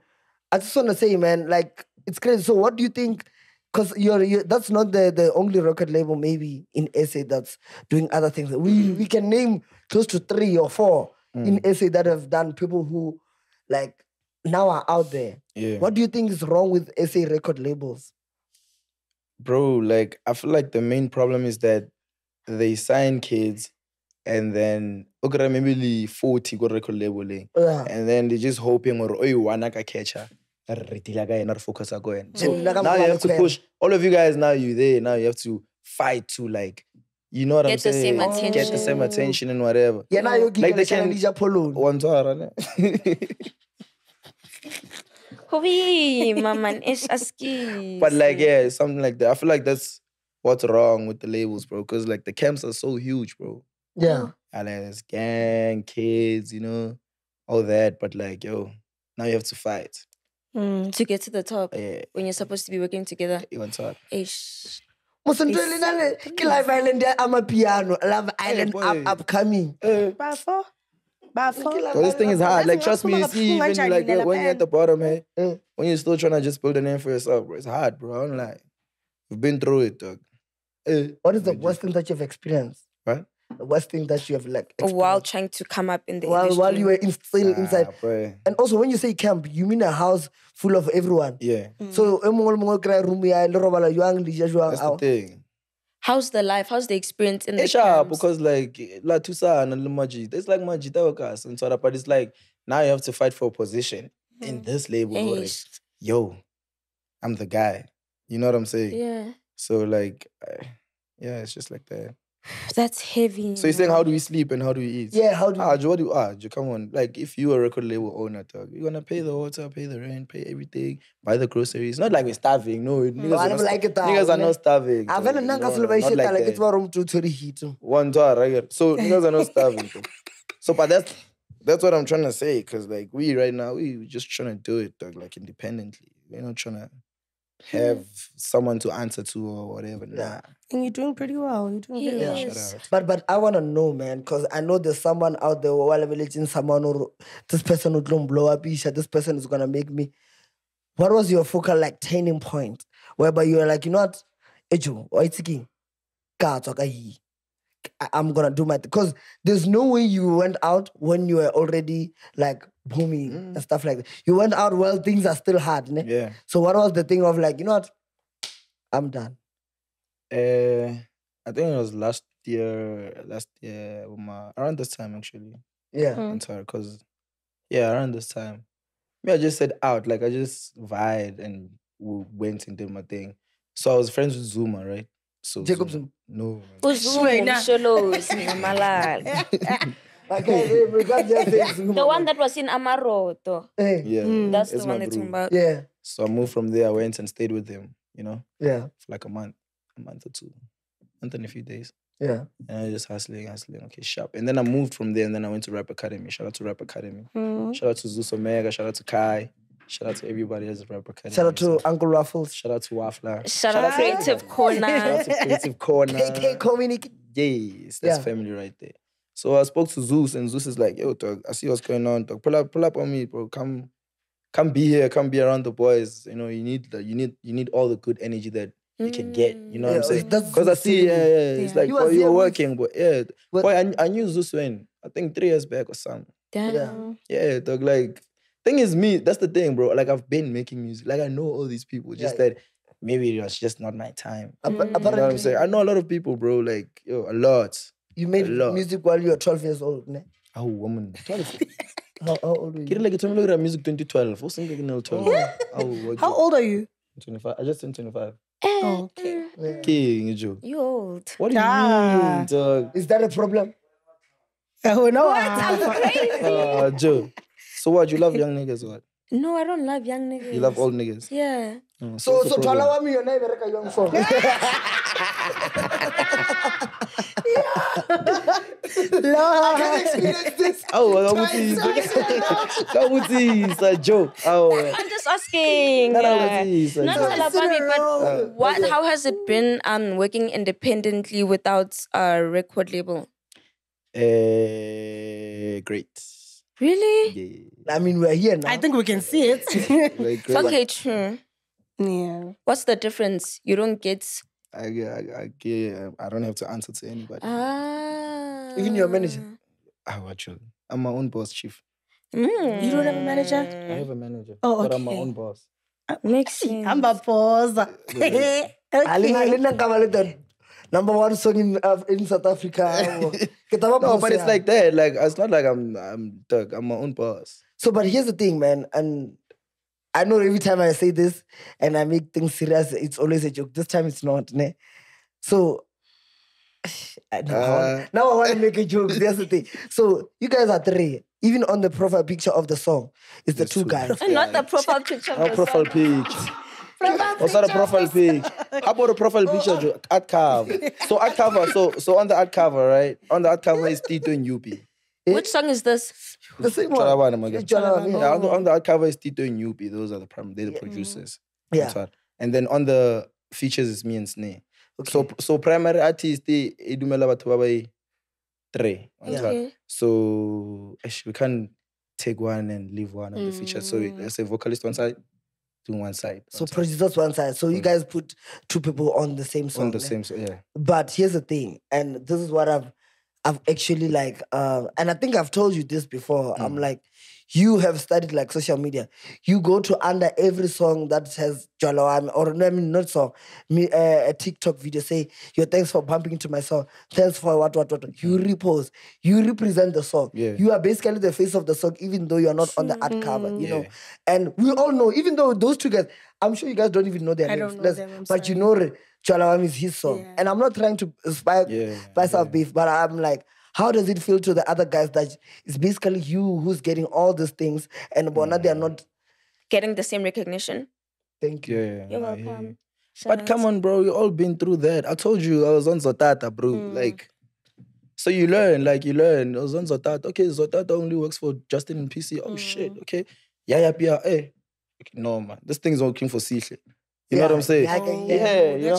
I just want to say, man, like, it's crazy. So what do you think? Because you're that's not the only record label maybe in SA that's doing other things. We can name close to 3 or 4 in SA that have done, people who, like, now are out there. Yeah. What do you think is wrong with SA record labels? Bro, like, I feel like the main problem is that they sign kids and then, okay, maybe 40 go record label. And then they're just hoping, or oh, you want to catch her. So now you have to push. All of you guys, now you're there. Now you have to fight to, like, you know what I'm saying? Get the same attention and whatever. Yeah, now you're giving the Chinese polo. But like, yeah, something like that. I feel like that's what's wrong with the labels, bro. Because, like, the camps are so huge, bro. Yeah. And then it's gang, kids, you know, all that. But like, yo, now you have to fight. To get to the top. Yeah. When you're supposed to be working together. You're on top. Ish. Love Island, I'm a piano. Love Island, upcoming. This thing is hard. Like, trust me, you see, even like when you're at the bottom, hey, when you're still trying to just build a name for yourself, bro, it's hard, bro. I'm like, you've been through it, dog. What is the worst thing that you've experienced? What? The worst thing that you have, like, experienced? While trying to come up in the industry. While you were still inside. Bro. And also, when you say camp, you mean a house full of everyone. Yeah. So, that's the thing. How's the life? How's the experience in the camps? Because, like, there's like Majitawakas and sort of, but it's like, now you have to fight for a position in this label. Like, yo, I'm the guy. You know what I'm saying? Yeah. So, like, yeah, it's just like that. That's heavy. So you're saying, how do we sleep and how do we eat? Yeah, how do we eat? What do you come on. Like, if you are a record label owner, dog, you're going to pay the water, pay the rent, pay everything, buy the groceries. Not like we're starving. No, niggas I don't are like it. Niggas are not starving. I've had like it's room to the heat. So niggas are not starving. So, but that's what I'm trying to say. Because, like, we right now, we're just trying to do it, dog, like, independently. We're not trying to have someone to answer to or whatever. Nah. And you're doing pretty well. You're doing pretty well. Shout out. But I want to know, man, because I know there's someone out there while I'm religion, someone who, this person who's going to blow up, this person is going to make me. What was your focal, like, turning point? Whereby you were like, you know what? I'm going to do my thing. Because there's no way you went out when you were already, like, booming and stuff like that. You went out while things are still hard, ne? Yeah. So what was the thing of, like, you know what? I'm done. I think it was last year, around this time, actually. Yeah. I'm sorry, because, yeah, around this time. I just said out. Like, I just vibed and went and did my thing. So I was friends with Zuma, right? So Jacobson? No. The one that was in Amaroto. Yeah. That's the one that's about. Yeah. So I moved from there. I went and stayed with him, you know? Yeah. For like a month or two. Month and a few days. Yeah. And I was just hustling. Okay, sharp. And then I moved from there and then I went to Rap Academy. Shout out to Rap Academy. Shout out to Zeus Omega. Shout out to Kai. Shout out to everybody that's Rap Academy. Shout out to Uncle Ruffles. Shout out to Waffler. Shout out to Creative Corner. KK Community. Yes, that's family right there. So I spoke to Zeus, and Zeus is like, yo, dog, I see what's going on, dog. Pull up on me, bro. Come be here. Come be around the boys. You know, you need all the good energy that you can get. You know what I'm saying? Because I see, it's like, boy, you're working, but yeah. Boy, I knew Zeus when, I think 3 years back or something. Damn. Yeah, dog, like, Thing is me, that's the thing, bro. Like, I've been making music. Like, I know all these people. Just that maybe it was just not my time. You know what I'm saying? I know a lot of people, bro. Like, yo, a lot. You made music while you were 12 years old, ne? Oh, woman. 12? How old are you? Look at music 2012. What's something like 12? How old are you? 25. I just turned 25. Oh, okay. King, you old. What do you mean, dog? Is that a problem? Oh, no. What? I'm crazy. Joe. So what, you love young niggas or what? No, I don't love young niggas. You love old niggas? Yeah. Oh, so tell me your name, Erika, young folk. I can experience this. Oh, I'm just asking. Not all about me, but what? How has it been working independently without a record label? Great. Really? Yeah. I mean, we're here now. I think we can see it. Like, okay, true. Yeah. What's the difference? You don't get... I don't have to answer to anybody. Ah. Even your manager. I'm my own boss, chief. Mm. You don't have a manager? I have a manager. Oh, okay. But I'm my own boss. Makes sense. I'm my boss. Okay. #1 song in South Africa. No, but it's like that. Like, it's not like I'm my own boss. So, but here's the thing, man. And I know every time I say this and I make things serious, it's always a joke. This time it's not, ne? So, now I want to make a joke. That's the thing. So, you guys are three. Even on the profile picture of the song, it's the two guys. And not the profile picture of the song. What's not a profile pic? How about a profile picture, Joe? Ad cover. So ad cover, so on the ad cover, right? On the ad cover is Tito and Yupi. Which song is this? The same one. On the ad cover is Tito and Yupi. Those are the producers. Yeah. And then on the features is me and Sneh. Okay. So primary artist, Idumela Batubabai Tre. So we can't take one and leave one of the features. So let's say vocalist one side. To one side. So producers one side. So you guys put two people on the same song. On the same song, yeah. But here's the thing, and this is what I've actually like, and I think I've told you this before. I'm like, you have studied like social media. You go to under every song that has Jalawan, or no, I mean not song, a TikTok video say, yo, thanks for bumping into my song. Thanks for what. You repost. You represent the song. Yeah. You are basically the face of the song, even though you're not on the ad cover, you know. And we all know, even though those two guys, I'm sure you guys don't even know their names. But you know Jalawan is his song. Yeah. And I'm not trying to spice up beef, but I'm like, how does it feel to the other guys that it's basically you who's getting all these things and Bona, they are not... Getting the same recognition? Thank you. Yeah, you're welcome. Yeah. But come on, bro. You've all been through that. I told you I was on Zotata, bro. Like, so you learn, I was on Zotata. Okay, Zotata only works for Justin and PC. Oh, shit. Okay. Okay, no, man. This thing's working for Sia. You know what I'm saying? Yeah.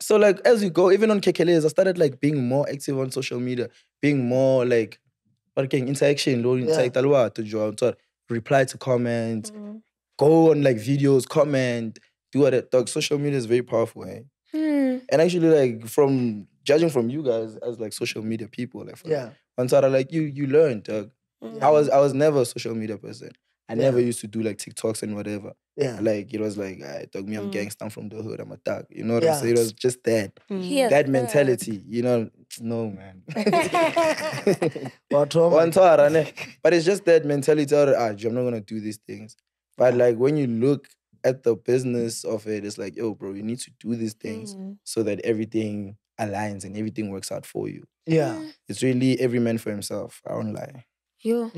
So like as you go, even on Kekele's, I started like being more active on social media, being more like interaction, reply to comments, go on like videos, comment, do what it talks. Social media is very powerful, eh? And actually like from judging from you guys as like social media people, like once I like you learned, dog. I was never a social media person. I never used to do like TikToks and whatever. Yeah. Like, it was like, I dog me, I'm gangsta, I'm from the hood, I'm a thug. You know what I'm saying? It was just that. That mentality, you know? No, man. But it's just that mentality, I'm not going to do these things. But like, when you look at the business of it, it's like, yo, bro, you need to do these things so that everything aligns and everything works out for you. Yeah. It's really every man for himself. I won't lie. Yo.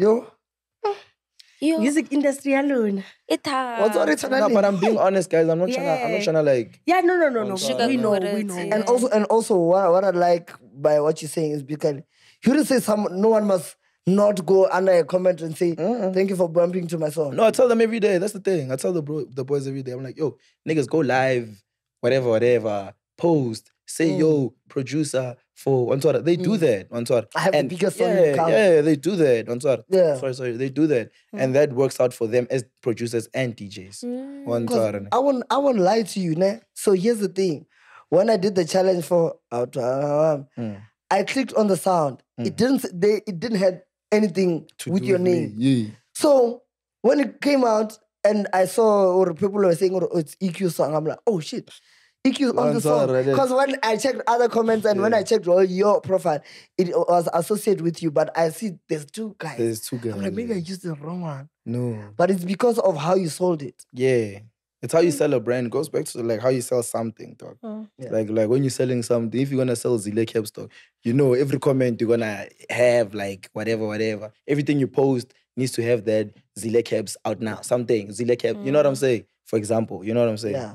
Music industry alone. But I'm being honest, guys. I'm not trying to like. We know. And also, what I like by what you're saying is because you didn't say no one must not go under a comment and say thank you for bumping to my song. No, I tell them every day. That's the thing. I tell the boys every day. I'm like, yo, niggas, go live, whatever, post. Say, yo, producer for Antwara. They do that, Antwara. I have the biggest song in town. Yeah, they do that, Antwara. Yeah. Sorry, they do that. And that works out for them as producers and DJs. Antwara. I won't lie to you, ne? So here's the thing. When I did the challenge for Antwara, I clicked on the sound. It didn't have anything to with your name. Yeah. So when it came out and I saw or people were saying oh, it's Eeque song, I'm like, oh shit. Eeque on the song. Because when I checked other comments and when I checked all your profile, it was associated with you. But I see there's two guys. There's two guys. I'm like, maybe I used the wrong one. No. But it's because of how you sold it. Yeah. It's how you sell a brand. It goes back to like how you sell something, dog. Oh. Yeah. Like when you're selling something, if you're gonna sell Zile Caps, dog, you know every comment you're gonna have, like whatever. Everything you post needs to have that Zile Caps out now. Something Zile Caps. You know what I'm saying? For example, you know what I'm saying? Yeah.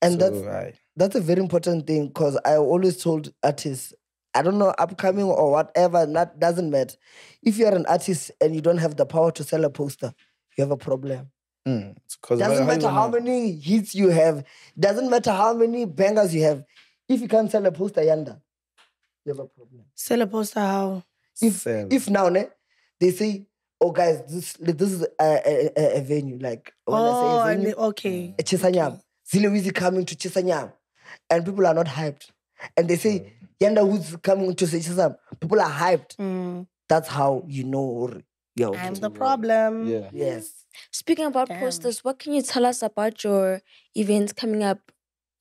And so, that's a very important thing because I always told artists, I don't know, upcoming or whatever, that doesn't matter. If you're an artist and you don't have the power to sell a poster, you have a problem. Doesn't matter how many hits you have, doesn't matter how many bangers you have. If you can't sell a poster, Yanda, you have a problem. Sell a poster how? If now they say, oh guys, this is a venue. Like when I say a venue, okay. Chisanyam. Zilewizi coming to Chisanyam. And people are not hyped. And they say, Yanda Woods coming to Chisanyam. People are hyped. That's how you know. Yo, I'm the problem. Yeah. Yes. Speaking about posters, what can you tell us about your events coming up?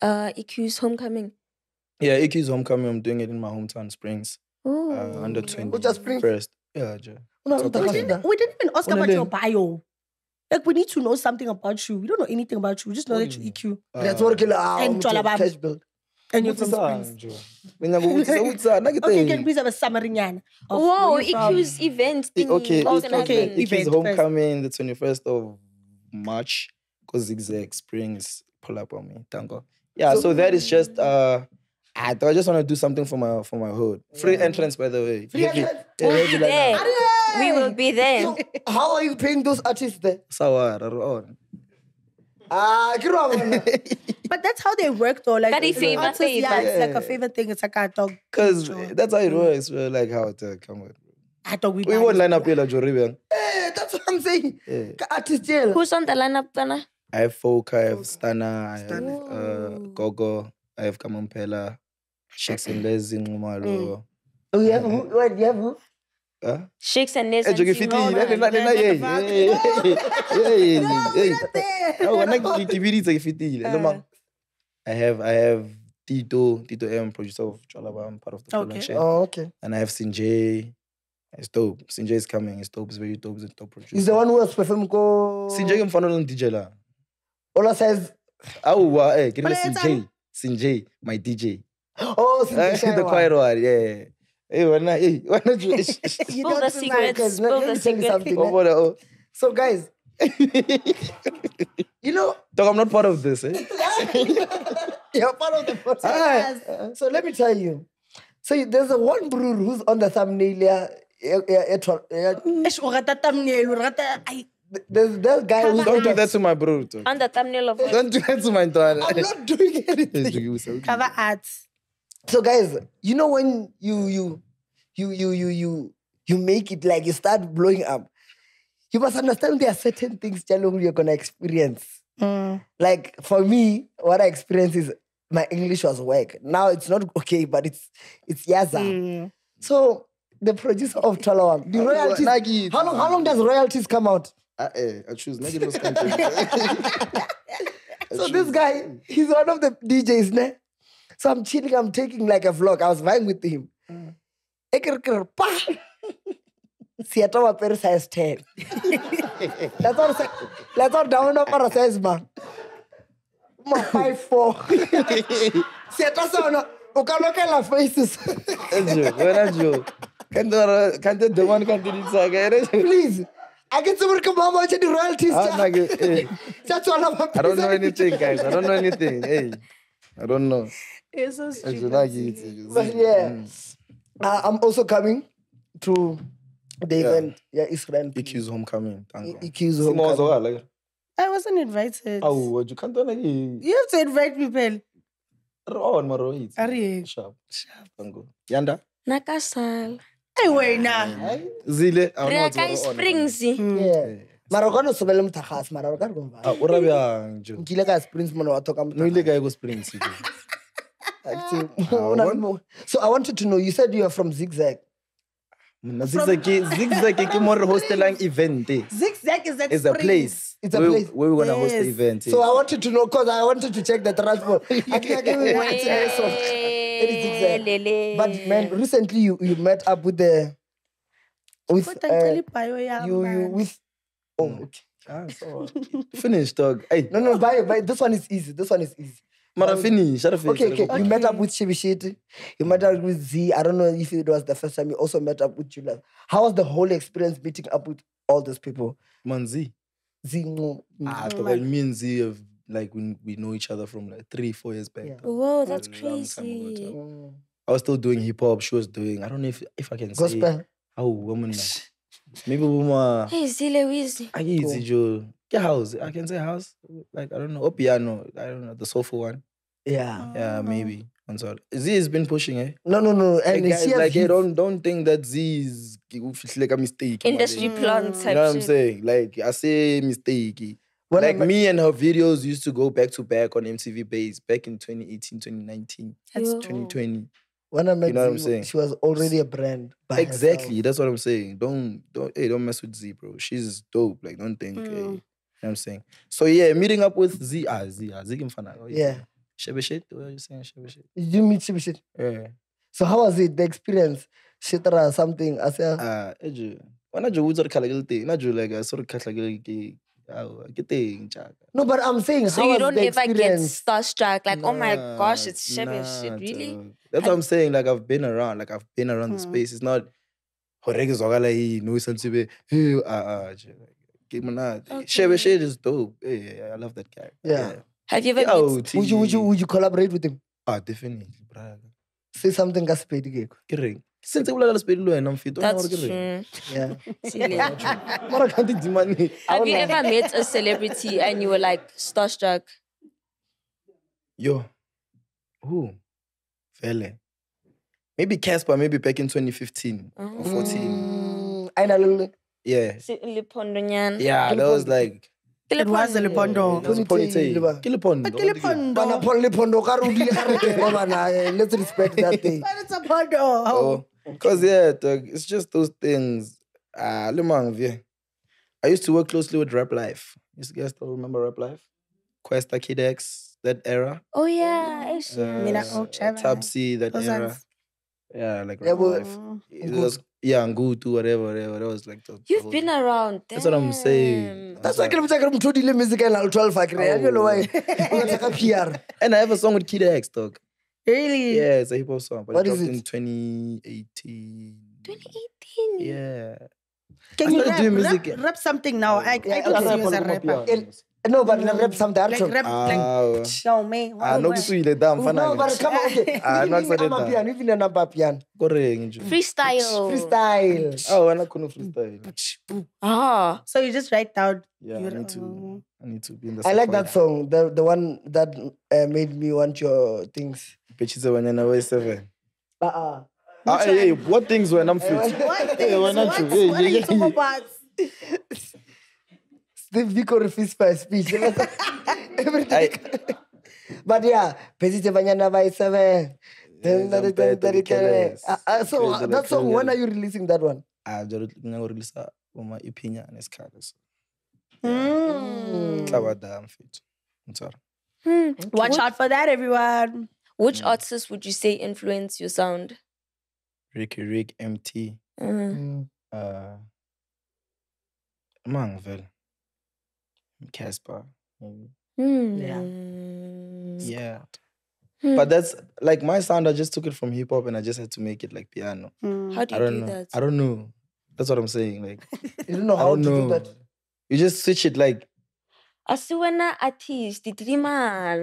Eeque's homecoming. Yeah, Eeque's homecoming. I'm doing it in my hometown, Springs. Ooh. Under 20. Just Springs. First. Yeah, we didn't even ask about your bio. Like, we need to know something about you. We don't know anything about you. We just know that you're Eeque. That's what and Jolabab. And you're from Springs. Okay, can please have a summary, Nyan? Wow, Eeque's event thingy. Okay. Eeque's homecoming, the 21st of March. Because Zigzag Springs pull up on me. Tango. Yeah, so that is just... I just want to do something for my hood. Free entrance, by the way. Free entrance? We will be there. So, how are you paying those artists there? Sawar. But that's how they work though. Like, favor. Yeah, it's like a favor thing. It's like a dog. Because that's how it works. We're like, how to come with. We won't line up here like Joribian. That's what I'm saying. Yeah. Who's on the lineup, Tana? I have Folk, I have Stunna, I have Gogo, I have Kamampela, Shakes and Leslie, Mumalo. Oh, you have who? What? You have who? Shakes and Ness. I have Tito M, producer of Chalaba, I'm part of the production. Oh, okay. And I have Sinjay. It's dope. Sinjay is coming. It's dope. It's very dope. It's a top producer. He's the one who has performed. Sinjay is on DJ la. Ola says, give me Sinjay. Sinjay, my DJ. Oh, Sinjay. The choir one, yeah. Hey, why not you spill the secrets? Spill the secrets. So, guys, you know, dog, I'm not part of this. You're part of the process. Yes. So let me tell you. So there's a one brewer who's on the thumbnail here. There's that guy who's don't do that to my brewer. On the thumbnail of what? Don't do that to my daughter. I'm not doing anything. Cover art. So guys, you know when you make it like you start blowing up, you must understand there are certain things you're gonna experience. Like for me, what I experienced is my English was whack. Now it's not okay, but it's yaza. So the producer of Tolawan, the royalties. How long does royalties come out? I choose negative countries. So this guy, he's one of the DJs, ne? So I'm chilling, I'm taking like a vlog. I was vying with him. Siatawa per size 10. That's all down for a size man. 5'4". Siatawa, you can look at the faces. Where are you? Can't the one continue again? Please. I get some the royalties. I don't know anything, guys. I don't know anything. Hey. I don't know. It's so stupid. But yeah, I'm also coming to the event. Yeah, Israel. Eeque's homecoming. Eeque's homecoming. I wasn't invited. Oh, what you can't do like you have to invite me, pal. Rowan Maroit. Ari. Sharp. Tango. Yanda. Nakasal. Hey, wena. Zile. Reakai Springsi. Yeah. Marogano sobele mtakhas mara ka go mba. Ora bya nje. Ngile ka Springs mona wa toka mtaka. Ngile ka go Springs. So I wanted to know, you said you are from Zigzag. Zigzag is more hosting event. Zigzag is that a place. It's a place. We're going to host the event. So I wanted to know because I wanted to check the transport. I can't give you one today. But man, recently you met up with the with oh okay. Ah, so finish dog. Hey. No, buy this one is easy. This one is easy. Finish. Okay. You met up with Shibishiti. You met up with Z. I don't know if it was the first time you also met up with Julius. How was the whole experience meeting up with all these people? Man, Z, no. Me and Z have, like, we know each other from like 3-4 years back. Yeah. Whoa, that's crazy. Ago, I was still doing hip hop. She was doing, I don't know if I can say. Gospel. Oh, woman. Maybe woman. Hey, Zile Weezy. I get Joe. Yeah, house. I can say house. Like, I don't know. Or piano. I don't know. The soulful one. Yeah. Yeah, maybe. And so Z has been pushing, eh? No. And like, guys, like, hey, don't think that Z is like a mistake. Industry plant. You know what I'm saying? Like, I say mistake. When like, me and her videos used to go back to back on MTV Base back in 2018, 2019. That's 2020. True. When I met you know what I'm saying? She was already a brand. Exactly. Herself. That's what I'm saying. Don't mess with Z, bro. She's dope. Like, don't think. Hey, you know what I'm saying? So yeah, meeting up with Z. Z can find out. Yeah. Shebeshit? What are you saying? Shebeshit? Did you meet Shebeshit? Yeah. So how was it? The experience? Shitara something? When I do woods or kalagilti, not you like a sort of kalagilti. No, but I'm saying so how you was don't the ever experience? Get starstruck. Like, oh my gosh, it's Shebeshit. Really? That's what I'm saying. Like, I've been around. Like, I've been around the space. It's not. Shebeshit is dope. Yeah, I love that guy. Yeah. Have you ever met? Would you collaborate with him? Definitely, brother. Say something that's paid again. Correct. Since I was paid low and I'm fit, that's true. Yeah. Have you ever met a celebrity and you were like starstruck? Yo, who? Fele. Maybe Casper. Maybe back in 2015 or 14. I know. Yeah. Yeah, that was like. It was a Lepondo. Let's respect that thing. But it's a Pondo. Because, yeah, it's just those things. I used to work closely with Rap Life. You guys still remember Rap Life? Questa, Kid X, that era. Oh, yeah. Tabsi, that era. Yeah, like Rap Life. It was... Yeah, and go to whatever. That was like the you've been around. That's what I'm saying. That's why I'm talking about the music and 12. I don't know why. And I have a song with Kid X, dog. Really? Yeah, it's a hip hop song. But what it dropped in 2018. 2018. Yeah. Can you rap something now? I don't use a rapper. No, but rap something. Like rap. Like, show me. No, but come on. I'm a piano. Freestyle. Oh, I don't know freestyle. Ah. So you just write down. Yeah, I need to be in the. I like that song. The one that made me want your things. Hey, what things when I'm fit? What things? What are you talking about? They Vico refused my speech. Everything. But yeah, so that song, when are you releasing that one? I'm going to release it on my opinion and it's kind of so. I'm sorry. Watch out for that, everyone. Which artists would you say influence your sound? Ricky Rick, MT. Mangvel. Casper, maybe. Yeah. But that's like my sound. I just took it from hip hop and I just had to make it like piano. How do you do that? I don't know. That's what I'm saying. Like, you don't know how to do that. You just switch it like. Asuana artist, the dreamer.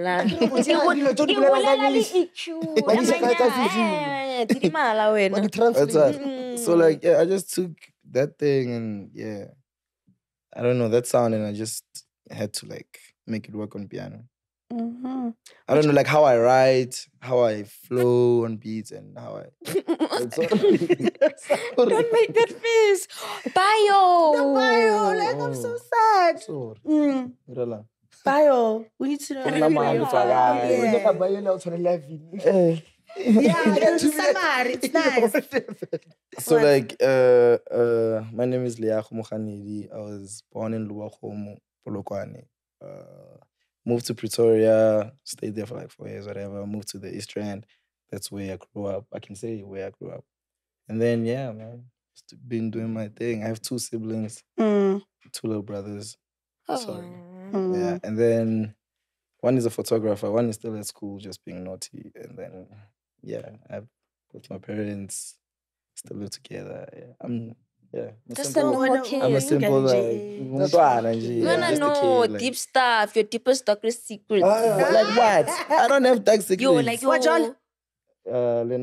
So like, yeah, I just took that thing and yeah, I don't know that sound and I just. Had to like make it work on piano. I don't know, like how I write, how I flow on beats, and how I. Don't make that face. Bio. The bio. Like I'm so sad. Sorry. Bio. We need to know. Yeah, it's summer. It's nice. So what? Like, my name is Leago Moganedi. I was born in Luwagomo, Polokwane. Moved to Pretoria, stayed there for like 4 years, whatever. Moved to the East Rand. That's where I grew up. I can say where I grew up. And then, yeah, man, been doing my thing. I have two siblings, two little brothers. Oh. Sorry. Yeah, and then one is a photographer, one is still at school just being naughty. And then, yeah, I've got my parents, still live together. Yeah. Deep stuff, your deepest, darkest secrets. Like what? I don't have dark secrets. What, John? We want to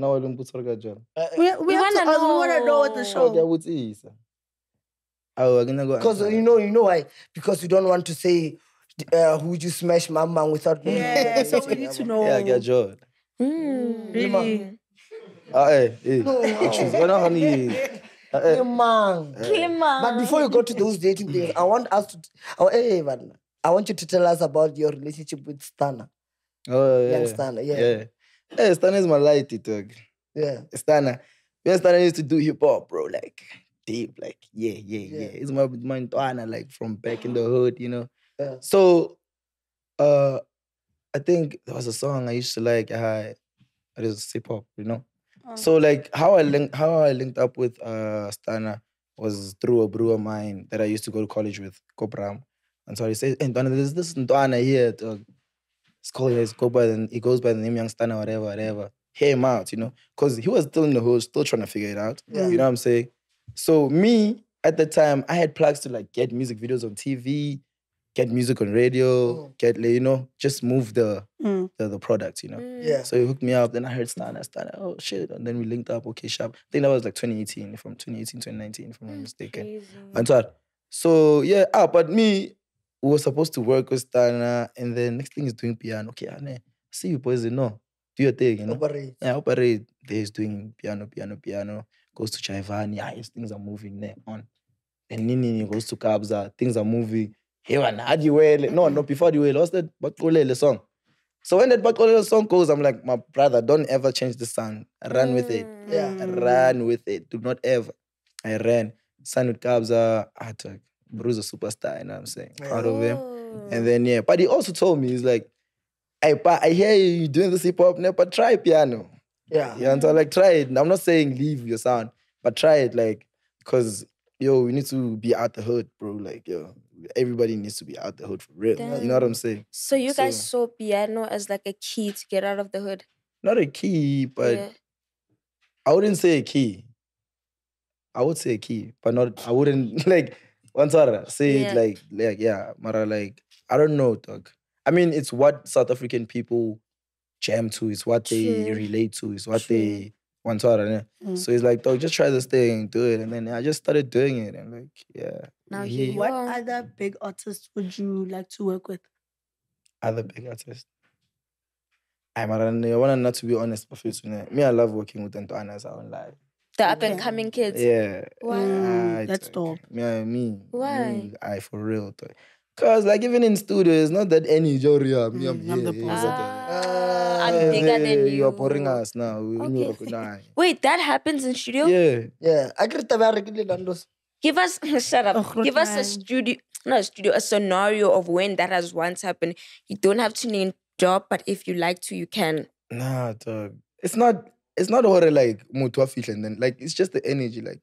know what the show. Because you know why? Because you don't want to say, who would you smash mama without me? Yeah, so we need to know. Yeah, I get John. Really? But before you go to those dating things, I want us to. I want you to tell us about your relationship with Stunna. Oh yeah. Young Stunna, yeah. Hey, Stunna is my light, dog. Yeah. Stunna. Yeah, Stunna used to do hip hop, bro. Like deep, like yeah. It's my Stunna, like from back in the hood, you know. Yeah. So, I think there was a song I used to like. I just hip hop, you know. So like how I linked up with Stunna was through a brew of mine that I used to go to college with, Kopram. And so he says, hey, Stunna, there's this Stunna here. It's called his Kopa, and he goes by the name Young Stunna, whatever. Hear him out, you know. Because he was still in the hood, still trying to figure it out. Yeah. You know what I'm saying? So me, at the time, I had plugs to like get music videos on TV, get music on radio, get, you know, just move the product, you know. Yeah. So he hooked me up. Then I heard Stunna, oh shit. And then we linked up, okay, sharp. I think that was like 2019, if I'm not mistaken. Crazy. And so yeah, but me, we were supposed to work with Stunna, and then next thing is doing piano. Okay, I see you boys, you know, do your thing, you know. Operate. Yeah, operate. There's doing piano. Goes to Chaivani, his things are moving there on. Then Nini goes to Kabza, things are moving. No, before the whale, what's that Bakolele song? So when that Bakolele song goes, I'm like, my brother, don't ever change the sound. Run with it. Yeah. Run with it. Do not ever. I ran. Signed with Kabza. Bruce is a superstar, you know what I'm saying? Proud of him. And then, yeah. But he also told me, he's like, hey, I hear you doing this hip-hop now, but try piano. Yeah. Yeah. And so I'm like, try it. I'm not saying leave your sound, but try it, like, because, yo, we need to be out the hood, bro. Like, yo, everybody needs to be out the hood for real. Damn. You know what I'm saying? So you guys saw piano as like a key to get out of the hood? Not a key, but I wouldn't say a key. I would say a key, but not, I wouldn't, like, once I say it, like, yeah, Mara, like, I don't know, dog. I mean, it's what South African people jam to. It's what they relate to. It's what they... So he's like, dog, just try this thing, do it. And then I just started doing it. And like, yeah. Now what other big artists would you like to work with? Other big artists? I want not to be honest, but me, I love working with Antoinas. I don't lie. The up and coming kids? Yeah. Why? That's dope. Yeah, me. Why? For real. Because, like, even in studio, it's not that any genre. I'm the boss. I'm bigger than you. You're boring us now. Wait, that happens in studio? Yeah. Yeah. I get it. Give us, shut up. Give us a studio, not a studio, a scenario of when that has once happened. You don't have to name job, but if you like to, you can. Nah, dog. It's not horror like mutuafit and then like it's just the energy, like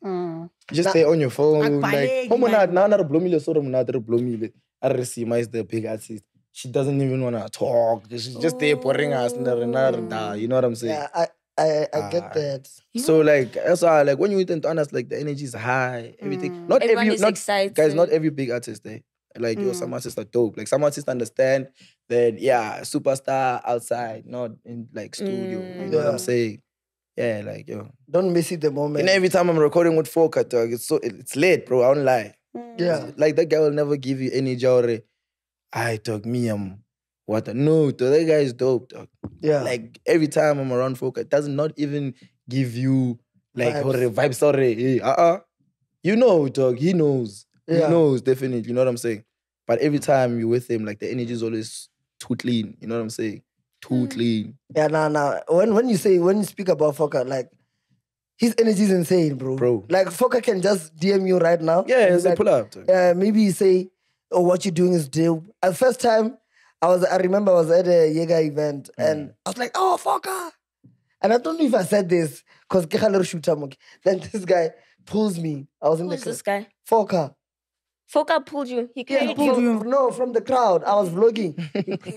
just stay on your phone. Like, Arisima is the big artist. She doesn't even want to talk. She's just there pouring us. You know what I'm saying? Yeah, I get that. So like, that's why, like when you intend to understand, like the energy is high, everything. Everyone is excited. Guys, not every big artist, like, yo, some artists are dope. Like some artists understand that, yeah, superstar outside, not in like studio. You know what I'm saying? Yeah, like, yo. Don't miss it the moment. And every time I'm recording with Foka, dog, it's late, bro. I don't lie. Yeah. Like, that guy will never give you any genre. I talk me, I'm what? No, that guy is dope, dog. Yeah. Like, every time I'm around folk, it does not even give you, like, vibes already. You know, dog, he knows. Yeah. He knows, definitely. You know what I'm saying? But every time you're with him, like, the energy is always too clean. You know what I'm saying? Totally. Yeah, nah. When you speak about Foka, like, his energy is insane, bro. Like, Foka can just DM you right now. Yeah, he's like, pull up. Maybe you say, oh, what you're doing is dope. The first time, I remember I was at a Jaeger event, and I was like, oh, Foka. And I don't know if I said this, because then this guy pulls me. I was in the crowd. Who is this guy? Foka. Foka pulled you. He carried you. No, from the crowd. I was vlogging.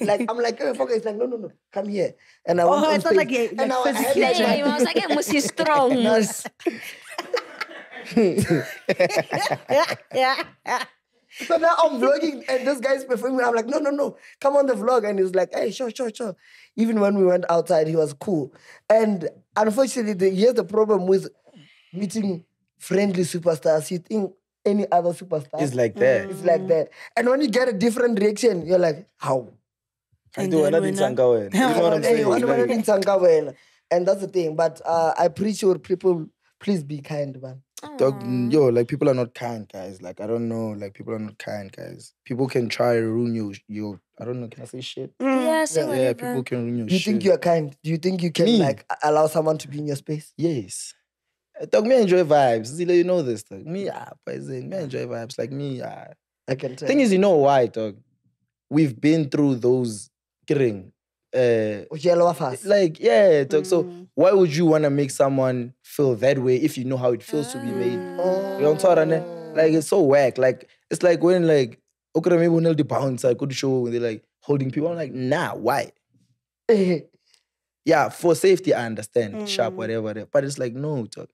Like, I'm like, hey, Foka. He's like, no, come here. And I went on stage. Like, yeah, and I was like, must be strong. So now I'm vlogging and this guy's performing. I'm like, no, come on the vlog. And he's like, hey, sure. Even when we went outside, he was cool. And unfortunately, here's the problem with meeting friendly superstars. You think any other superstar is like that. It's like that. And when you get a different reaction, you're like, how? I do another in Sankawen. You know what I'm saying? And that's the thing. But I'm pretty sure people, please be kind, man. Dog, yo, like, people are not kind, guys. Like, I don't know. Like, people are not kind, guys. People can try to ruin your I don't know, can I say shit? Yeah, people can ruin your shit. Do you think you're kind? Do you think you can, like, allow someone to be in your space? Yes. Dog, me enjoy vibes. Zila, you know this, dog. Me enjoy vibes. Like, I can tell. Thing is, you know why, dog? We've been through those killing. Like, yeah, dog. So why would you want to make someone feel that way if you know how it feels to be made? You know what I'm saying? Like, it's so whack. Like, it's like when, like, okay, maybe we'll the bounce. I could show when they're, like, holding people. I'm like, nah, why? Yeah, for safety, I understand. Sharp, whatever. But it's like, no, dog.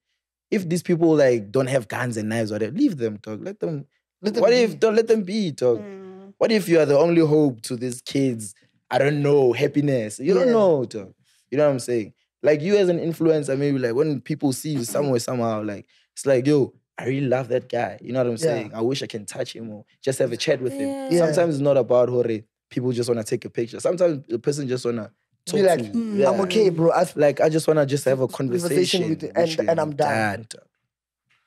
If these people, like, don't have guns and knives or whatever, leave them, dog. Let them what be. If don't let them be, dog? What if you are the only hope to these kids? I don't know, happiness. You don't know, dog. You know what I'm saying? Like, you as an influencer, maybe, like, when people see you somewhere, somehow, like, it's like, yo, I really love that guy. You know what I'm saying? I wish I can touch him or just have a chat with him. Sometimes it's not about hore. People just want to take a picture. Sometimes the person just want to talk be like, to you. I'm okay, bro. Like, I just want to just have a conversation with you. And I'm done.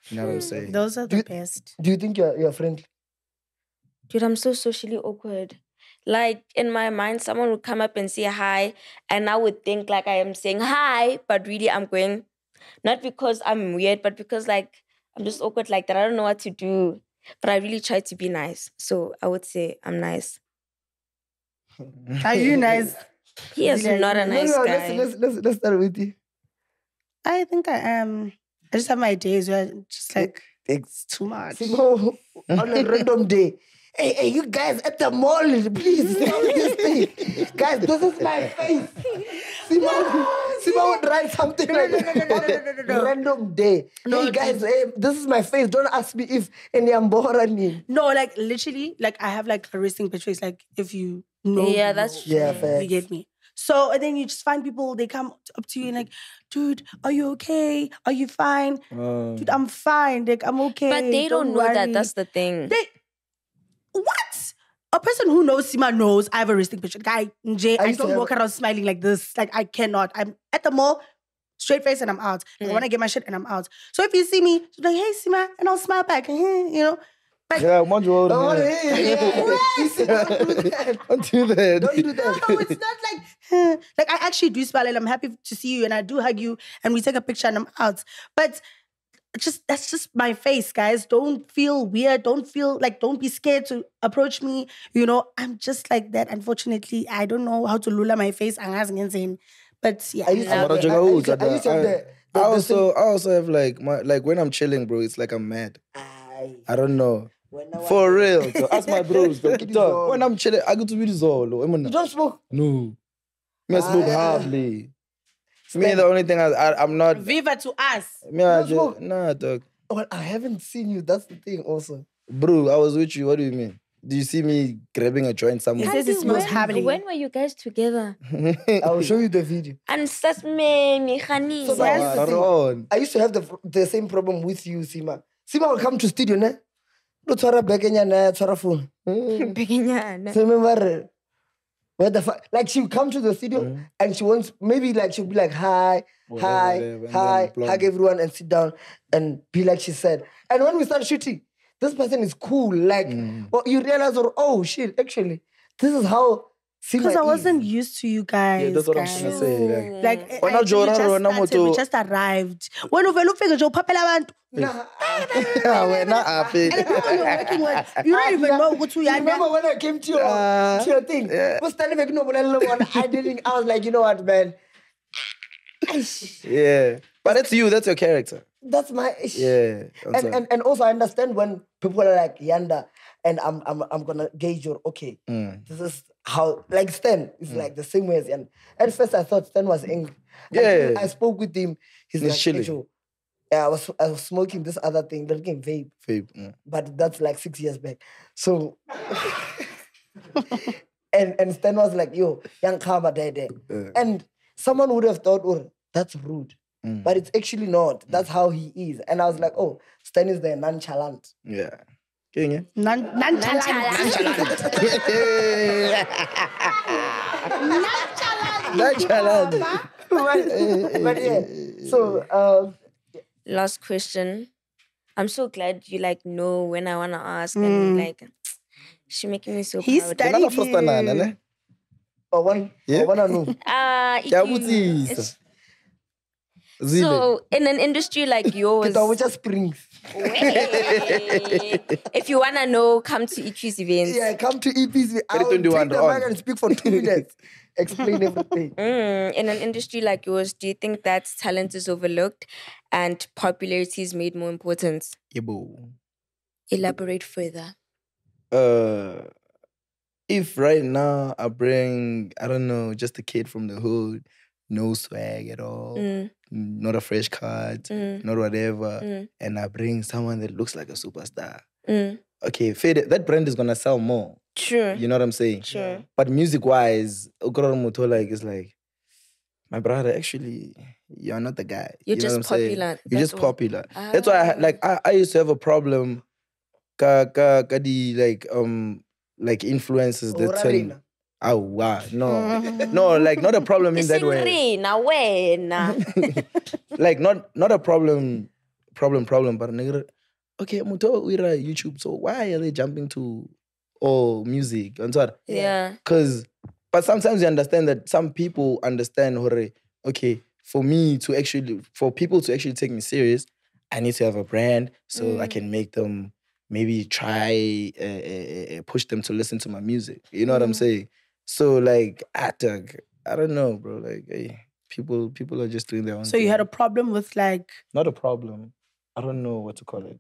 You know what I'm saying? Those are the best. Do you think you're friendly? Dude, I'm so socially awkward. Like, in my mind, someone would come up and say hi, and I would think, like, I am saying hi, but really I'm going, not because I'm weird, but because, like, I'm just awkward like that. I don't know what to do, but I really try to be nice. So I would say I'm nice. Are you nice? He is not a nice guy. Let's start with you. I think I am. I just have my days where I'm just like, it's too much. On a random day. Hey, you guys at the mall, please stop this thing. Guys, this is my face. Sima would write something like that. Random day. Hey, guys, this is my face. Don't ask me if any amborani. No, like, literally, like, I have, like, a resting bitch face. Like, if you know. Yeah, that's true. Yeah, fair. You get me. So, and then you just find people, they come up to you and like, dude, are you okay? Are you fine? Dude, I'm fine. Like, I'm okay. But they don't know that. That's the thing. What? A person who knows Sima knows I have a resting picture. Guy, Njay, I don't walk around smiling like this. Like, I cannot. I'm at the mall, straight face, and I'm out. Like, I want to get my shit, and I'm out. So if you see me, like, hey, Sima, and I'll smile back. You know? But, yeah, I'm on your own. Don't do that. Don't do that. No, it's not like... Like, I actually do smile, and I'm happy to see you, and I do hug you, and we take a picture, and I'm out. But... that's just my face, guys. Don't feel weird. Don't feel like, don't be scared to approach me. You know, I'm just like that. Unfortunately, I don't know how to lula my face. But yeah. I also have like, when I'm chilling, bro, it's like I'm mad. I don't know. For real. So ask my bros. When I'm chilling, I go to be dissolved. You don't smoke? No. I smoke hardly. Me, the only thing I'm not... Viva to us. Me, nah, dog. Well, I haven't seen you. That's the thing also. Bro, I was with you. What do you mean? Do you see me grabbing a joint somewhere? When were you guys together? I will show you the video. And that's me, honey. So I used to have the same problem with you, Sima. Sima will come to studio, ne? No, Tora Begenya, na Tora phone. Begenya, so remember... What the fuck? Like, she'll come to the studio and she wants, maybe like, she'll be like, hi, hug everyone and sit down and be like she said. And when we start shooting, this person is cool. Like, well, you realize, oh shit, actually, this is how Because I wasn't used to you guys. Yeah, that's what I'm trying to say. Like I just arrived. When you look for your papel, you don't even know what to. I remember when I came to your thing. I was like, you know what, man? Yeah, but that's you. That's your character. That's my issue. Yeah, and also I understand when people are like Yanda, and I'm gonna gauge your okay. This is how like Stan is like the same way as Yanda. At first I thought Stan was angry. Yeah, I spoke with him. He's like, hey, yeah, I was smoking this other thing. That became vape. Vape. Yeah. But that's like 6 years back. So. and Stan was like, yo, young Kaba there. And someone would have thought, oh, that's rude. But it's actually not. That's how he is. And I was like, oh, Stan is there, nonchalant. Yeah. Nonchalant. But yeah. So last question. I'm so glad you like know when I wanna ask and like she making me so proud. He's studying you. I wanna know. So, in an industry like yours, if you want to know, come to Eeque's events. Yeah, come to Eeque's. I will take the mic and speak for 2 minutes. Explain everything. In an industry like yours, do you think that talent is overlooked and popularity is made more important? Yebo. Elaborate further. If right now I bring, I don't know, just a kid from the hood, no swag at all, not a fresh card, not whatever, and I bring someone that looks like a superstar. Okay, that brand is gonna sell more. True. You know what I'm saying? True. But music-wise, it's like, my brother, actually, you're not the guy. You're just popular. You're just popular. That's why I used to have a problem like influences that turn. Oh, wow. No. No, like, not a problem in that way. Like, not a problem, but okay, we're YouTube, so why are they jumping to music? Yeah. Because, but sometimes you understand that some people understand, okay, for people to actually take me serious, I need to have a brand so I can make them maybe try, push them to listen to my music. You know what I'm saying? So like, I don't know, bro. Like, hey, people are just doing their own thing. So you had a problem with like... Not a problem. I don't know what to call it.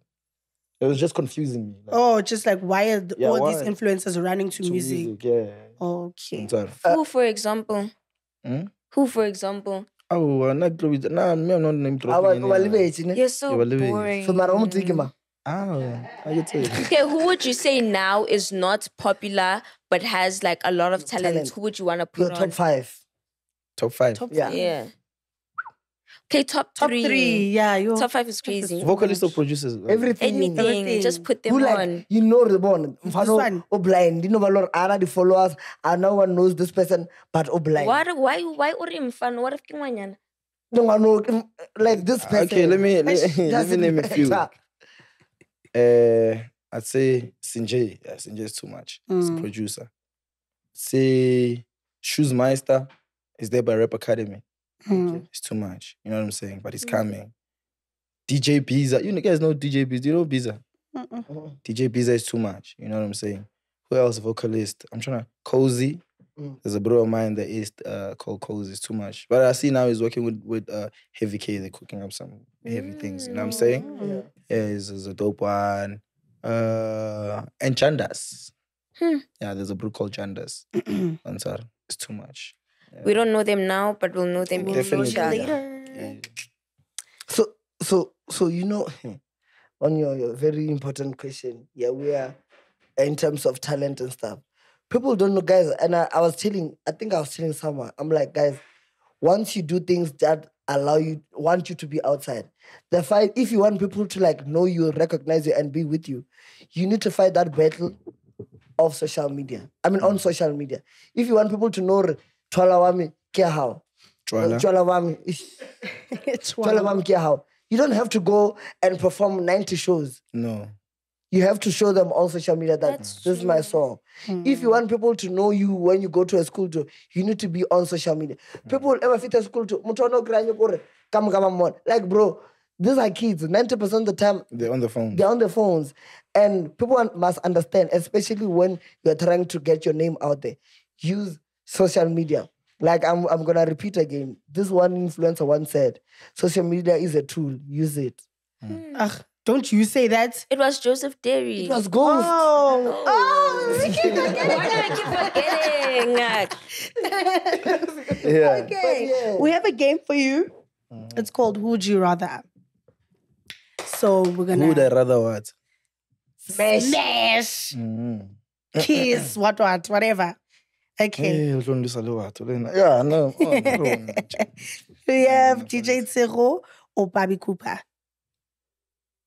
It was just confusing me. Like, just like why are all these influencers running to music? Yeah. Okay. Who, for example? Who, for example? Oh, I'm not named. You're so boring. Okay, who would you say now is not popular but has like a lot of talent? Who would you want to put on? Top five. Yeah. Okay, top three. Yeah, top five is crazy. Vocalists or producers. Everything. Just put them on. You know the one. Oh, blind. You know the followers. No one knows this person, but oh, blind. Why or him fan? What if Kimwanyan? No, I know like this person. Okay, let me name a few. I'd say Sinjay. Yeah, Sinjay is too much. He's a producer. Say Shoesmeister is there by Rap Academy. Okay. It's too much. You know what I'm saying? But he's coming. DJ Biza. You guys know DJ Biza. Do you know Biza? DJ Biza is too much. You know what I'm saying? Who else? Vocalist. I'm trying to... Cozy. There's a bro of mine that is called Cozy. It's too much. But I see now he's working with Heavy K. They're cooking up some heavy things. You know what I'm saying? Yeah. Yeah, there's a dope one. And Chandas. Yeah, there's a book called Chandas. Ansar. It's too much. Yeah. We don't know them now, but we'll know them later. Yeah. So you know, on your very important question, yeah, we are in terms of talent and stuff. People don't know, guys, and I think I was telling someone, I'm like, guys, once you do things that want you to be outside. The fight, if you want people to like know you, recognize you, and be with you, you need to fight that battle of social media. I mean, on social media. If you want people to know, you don't have to go and perform 90 shows. No. you have to show them on social media that this is my song. Mm. If you want people to know you when you go to a school, to, you need to be on social media. People ever fit a school to like, bro, these are kids. 90% of the time they're on the phone. They're on their phones. And people must understand, especially when you're trying to get your name out there. Use social media. Like I'm gonna repeat again. This one influencer once said, social media is a tool, use it. Mm. Ugh, don't you say that? It was Joseph Derry. It was Ghost. Oh, we keep forgetting. Why do I keep forgetting? Yeah. Okay. Yeah. We have a game for you. It's called Who'd You Rather? So we're gonna Who'd I rather what? Smash. Smash. Mm. Kiss, what, whatever. Okay. Yeah, no. We have DJ Tsego or Bobby Cooper.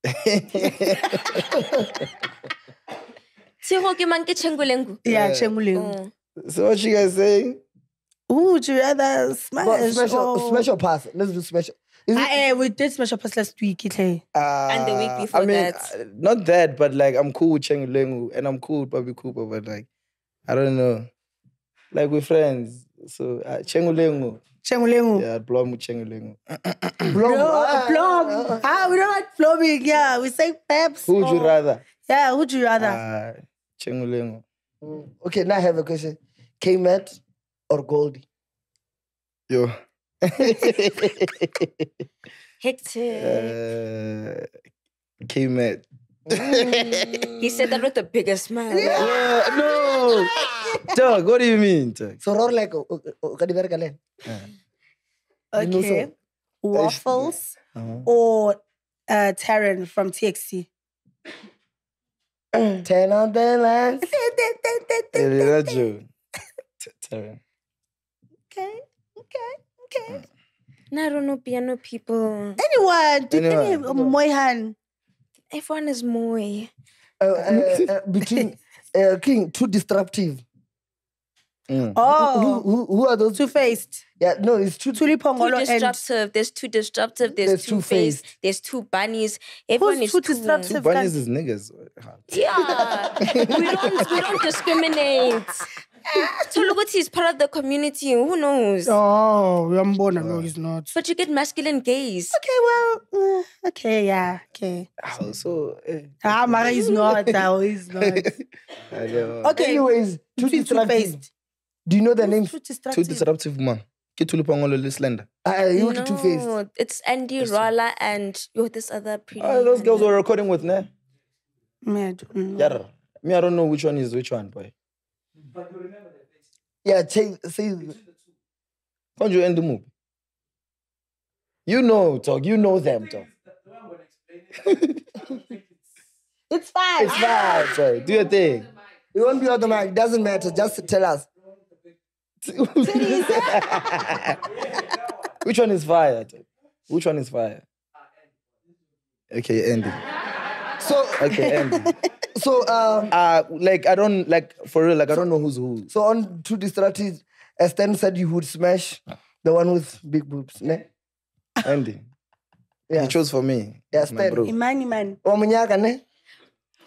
Tsego ke mang ke Chengulengu. Yeah, Chengulengu. So what you guys saying? Who would you rather smash? Special pass. Let's do special. We did special pass last week, and the week before that. Not that, but like I'm cool with Chengulengu and I'm cool with Bobby Cooper, but like I don't know. Like we're friends, so Chengulengu. Chengulengu. Yeah, Blom Chengulengu. Blom. Ah, we don't like blomming. Yeah, we say peps. Who would you rather? Yeah, who'd you rather? Chengulengu. Okay, now I have a question. K-Met or Goldie? Yo. Hectic. K-Met. He said that with the biggest smile. Yeah, no. Dog, what do you mean? So, roar like Kadibergalen. Okay. Waffles or Taryn from TXT? Turn on the lights. Taryn. Okay. I don't know piano people. Anyone. Moyhan. Everyone is moy. Between King, Too Disruptive. Mm. Oh, who are those? Two Faced. Yeah, no, it's Too Disruptive. There's Too Disruptive. There's Two Faced. There's Two Bunnies. Everyone is Too Disruptive. Two Bunnies is niggas. Yeah, we don't discriminate. Tuluguti is part of the community. Who knows? Oh, Yambona. No, he's not. But you get masculine gaze. Okay, well, okay, yeah, okay. Mara is not. He's not. Okay, anyways, Too Disruptive. Do you know the name? Too Disruptive man. You Two Faced. No, it's Andy Rala and this other pretty. Oh, those girls were recording with ne. Me, I don't know which one is which one, boy. But you remember that place? Yeah, say can't you end the movie? You know, dog. You know them, dog. It's fine. It's fine. Sorry. Do your thing. It won't be on the mic. It doesn't matter. Just tell us. Which one is fire? Which one is fire? Okay, Andy. Andy. So, like I don't like for real. Like I don't know who's who. So on Too Disruptive, as Stan said, you would smash the one with big boobs, ne? Andy, yeah, he chose for me. Yeah, Stan. Iman.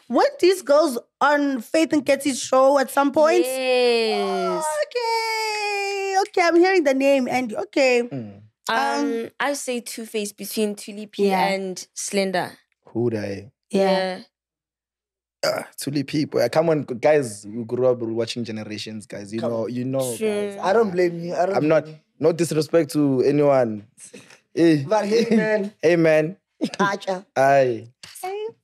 Weren't these girls on Faith and Katie's show at some point? Yes. Oh, okay. I'm hearing the name Andy. Okay. Mm. I say Two Faced between Tulipi and Slender. Who'd I? Yeah. Tuli people. Come on, guys. We grew up watching Generations, guys. You know. Guys. I don't blame you. I'm not. No disrespect to anyone. But hey, man. Hey, man. Aye.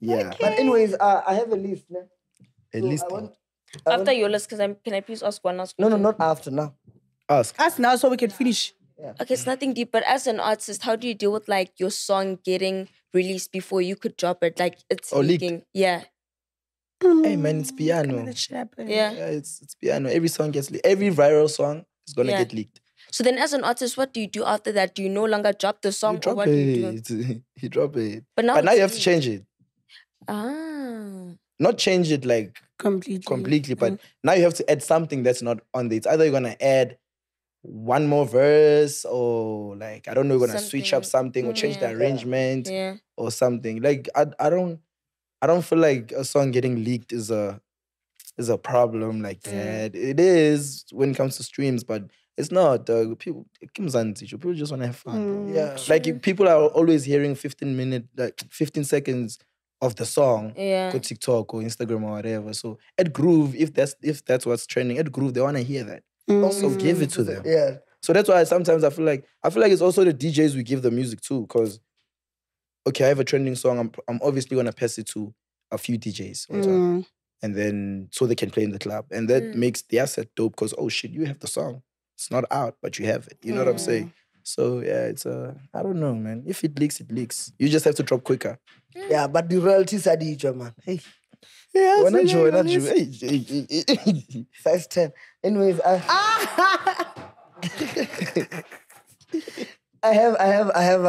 Yeah. Okay. But anyways, I have a list. A list. After your list, because can I please ask one last question? No, not after now. Ask. Ask now so we can finish. Yeah. Okay, it's nothing deep. But as an artist, how do you deal with like your song getting released before you could drop it? Like it's leaking. Yeah. Hey man, it's piano. It's piano. Every song gets leaked. Every viral song is gonna get leaked. So then, as an artist, what do you do after that? Do you no longer drop the song? You drop it. But now you have to change it. Not change it like completely. But now you have to add something that's not on there. It's either you're gonna add one more verse, or like I don't know, you're gonna switch up something or change the arrangement or something. Like I don't. I don't feel like a song getting leaked is a problem like that. It is when it comes to streams, but it's not. People, it comes on teacher. People just want to have fun. Yeah, like people are always hearing 15 seconds of the song on TikTok or Instagram or whatever. So at Groove, if that's what's trending at Groove, they want to hear that. Also give it to them. Yeah. So that's why sometimes I feel like it's also the DJs we give the music to, because okay, I have a trending song. I'm obviously gonna pass it to a few DJs on time, and then so they can play in the club, and that makes the asset dope. Because oh shit, you have the song. It's not out, but you have it. You know what I'm saying? So yeah, it's I don't know, man. If it leaks, it leaks. You just have to drop quicker. Yeah, but the royalties are the issue, man. Hey. Yeah, we're not you, we're not you. Hey. Size 10. Anyways, I have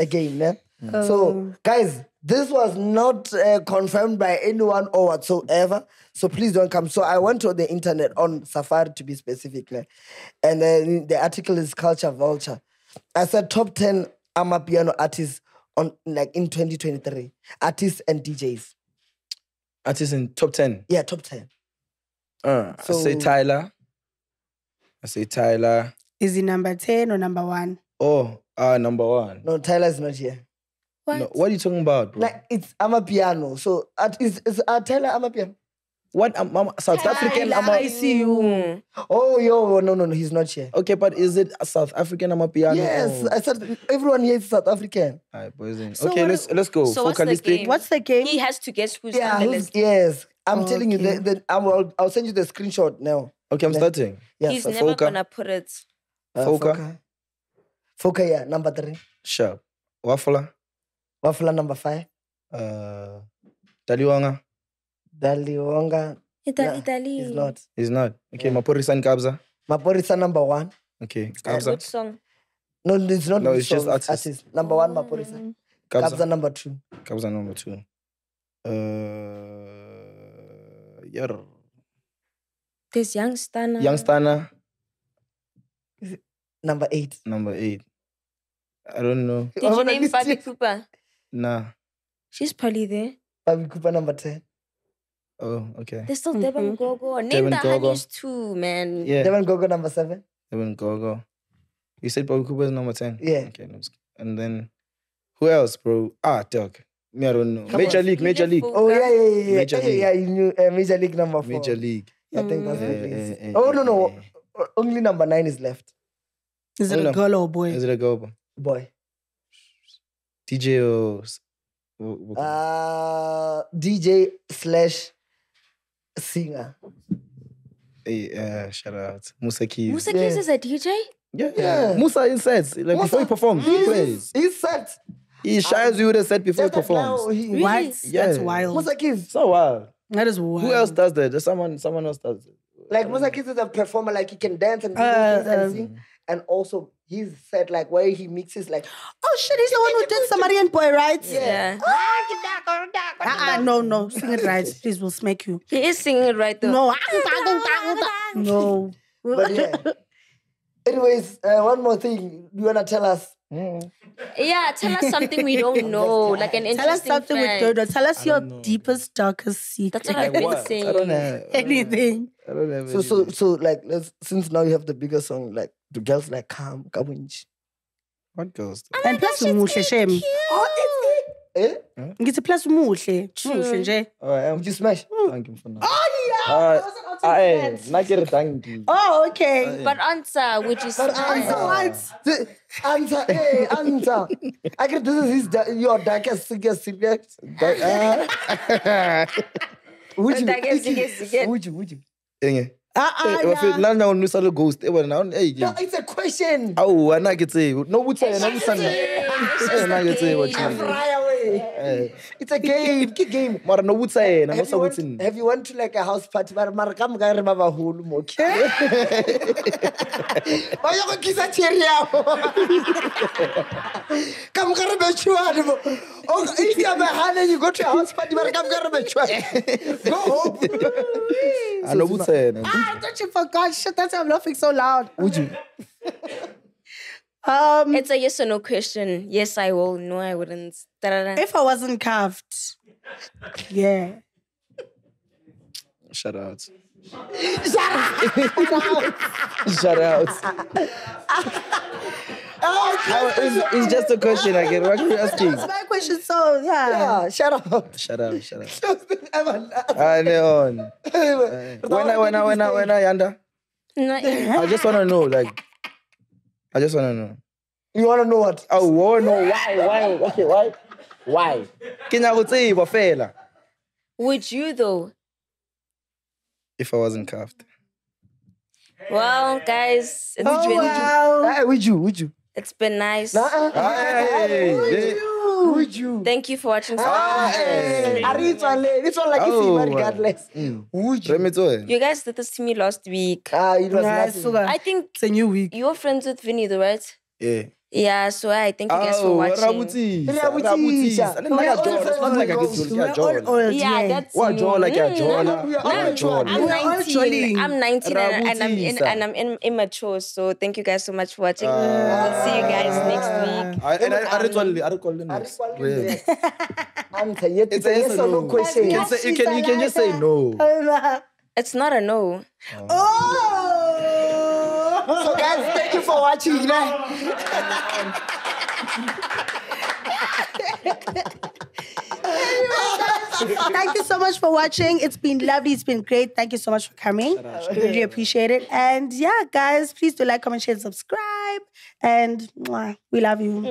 a game, man. So, guys, this was not confirmed by anyone or whatsoever. So please don't come. So I went to the internet on Safari to be specific, man. And then the article is Culture Vulture. I said top 10 Amapiano artists on like in 2023, artists and DJs. Artists in top 10? Yeah, top 10. So, I say Tyler. Is he number 10 or number 1? Oh, number 1. No, Tyler's not here. What? No, what are you talking about, bro? Like, it's Amapiano. So, it's Tyler Amapiano. What? South African Amapiano. I see you. Oh, yo, no, he's not here. Okay, but is it a South African Amapiano? Yes, I said everyone here is South African. All right, boys. So okay, let's go. So what's the game? He has to guess who's on the list. Yes, I'm telling you. I'll send you the screenshot now. Okay, I'm starting. Yes. He's never gonna put it. Foka, yeah, number 3. Sure. Waffler, number 5. Daliwanga. Italy. He's not. Okay, yeah. Maporisa and Kabza. Maporisa, number 1. Okay, Kabza. Good song. No, it's not. No, it's just artist. Number 1, Maporisa. Kabza, number 2. Kabza, number 2. There's Young Stunna. Young Stunna. Number 8. I don't know. Did you name Bobby Cooper? Nah. She's probably there. Bobby Cooper, number 10. Oh, okay. There's still Devon Gogo. Name the honeys too, man. Yeah. Devon Gogo, number 7. Devon Gogo. You said Bobby Cooper is number 10? Yeah. Okay. And then, who else, bro? Dog. Me, I don't know. Major League. Oh, yeah. Major League. You knew Major League, number 4. Major League. I think that's what it is. No. Only number 9 is left. Is it a girl or a boy? Is it a girl or boy? Boy. DJ or... DJ/singer. Hey, shout out. Musa Keys. Musa Keys is a DJ? Yeah. Musa is set. Like, Musa, before he performs, he plays. He's set. He shines you with a set before he performs. Really? What? Yeah. That's wild. Musa Keys. So wild. That is wild. Who else does that? There's someone else does it. Like, Musa Keys is a performer. Like, he can dance and do things and sing. And also, he's said, like, where he mixes, like... Oh, shit, he's the one who did Samarian Boy, right? Yeah. No. Sing it right. Please, we'll smack you. He is singing it right, though. No. But, yeah. Anyways, one more thing. You want to tell us? Yeah, tell us something we don't know. Like an interesting fact. Tell us your deepest, darkest secret. That's what I've been saying. I don't know. Anything. I don't know. So, like, since now you have the bigger song, like, the girls like come. What girls? And plus Musheshem. Oh, it's it. Eh? It's a plus Mushe. Mushe. Would you smash? Thank you for now. Oh yeah. Oh okay. But answer, would you smash? Answer what? Answer. Hey, answer. I guess this is your darkest secret. Would you? It's a question. Oh, I get it. No, it's a game. Game. Have you went to like a house party? If you have a hand and you go to a house party, go home. I know what's saying. I thought you forgot. Shit, that's why I'm laughing so loud. Would you? It's a yes or no question. Yes, I will. No, I wouldn't. If I wasn't carved, Yeah. Shout out. Shout out. It's just a question again. What are you asking? It's my question, so yeah. Shout out. Shout out. Shout out. When I Yanda. I just wanna know, like. I just wanna know. You wanna know what? I wanna know why? Okay, why? Why? Can I say what fail? Would you though? If I wasn't cuffed. Well, guys, would you? It's been nice. Would you? Thank you for watching. It's all like if regardless. Would you? You guys did this to me last week. It was nothing. I think it's a new week. You're friends with Vinny, though, right? Yeah. Yeah, so I thank you guys for watching. I'm 19 and I'm immature, so thank you guys so much for watching. We'll see you guys next week. It's a yes or no question. You can just say no. It's not a no. So guys, thank you for watching. Thank you so much for watching. It's been lovely. It's been great. Thank you so much for coming. We really appreciate it. And yeah, guys, please do like, comment, share, and subscribe. And we love you.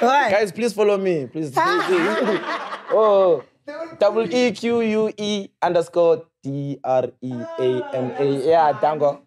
Guys, please follow me. Please. WEQUE_DREAMA. Yeah, Tango.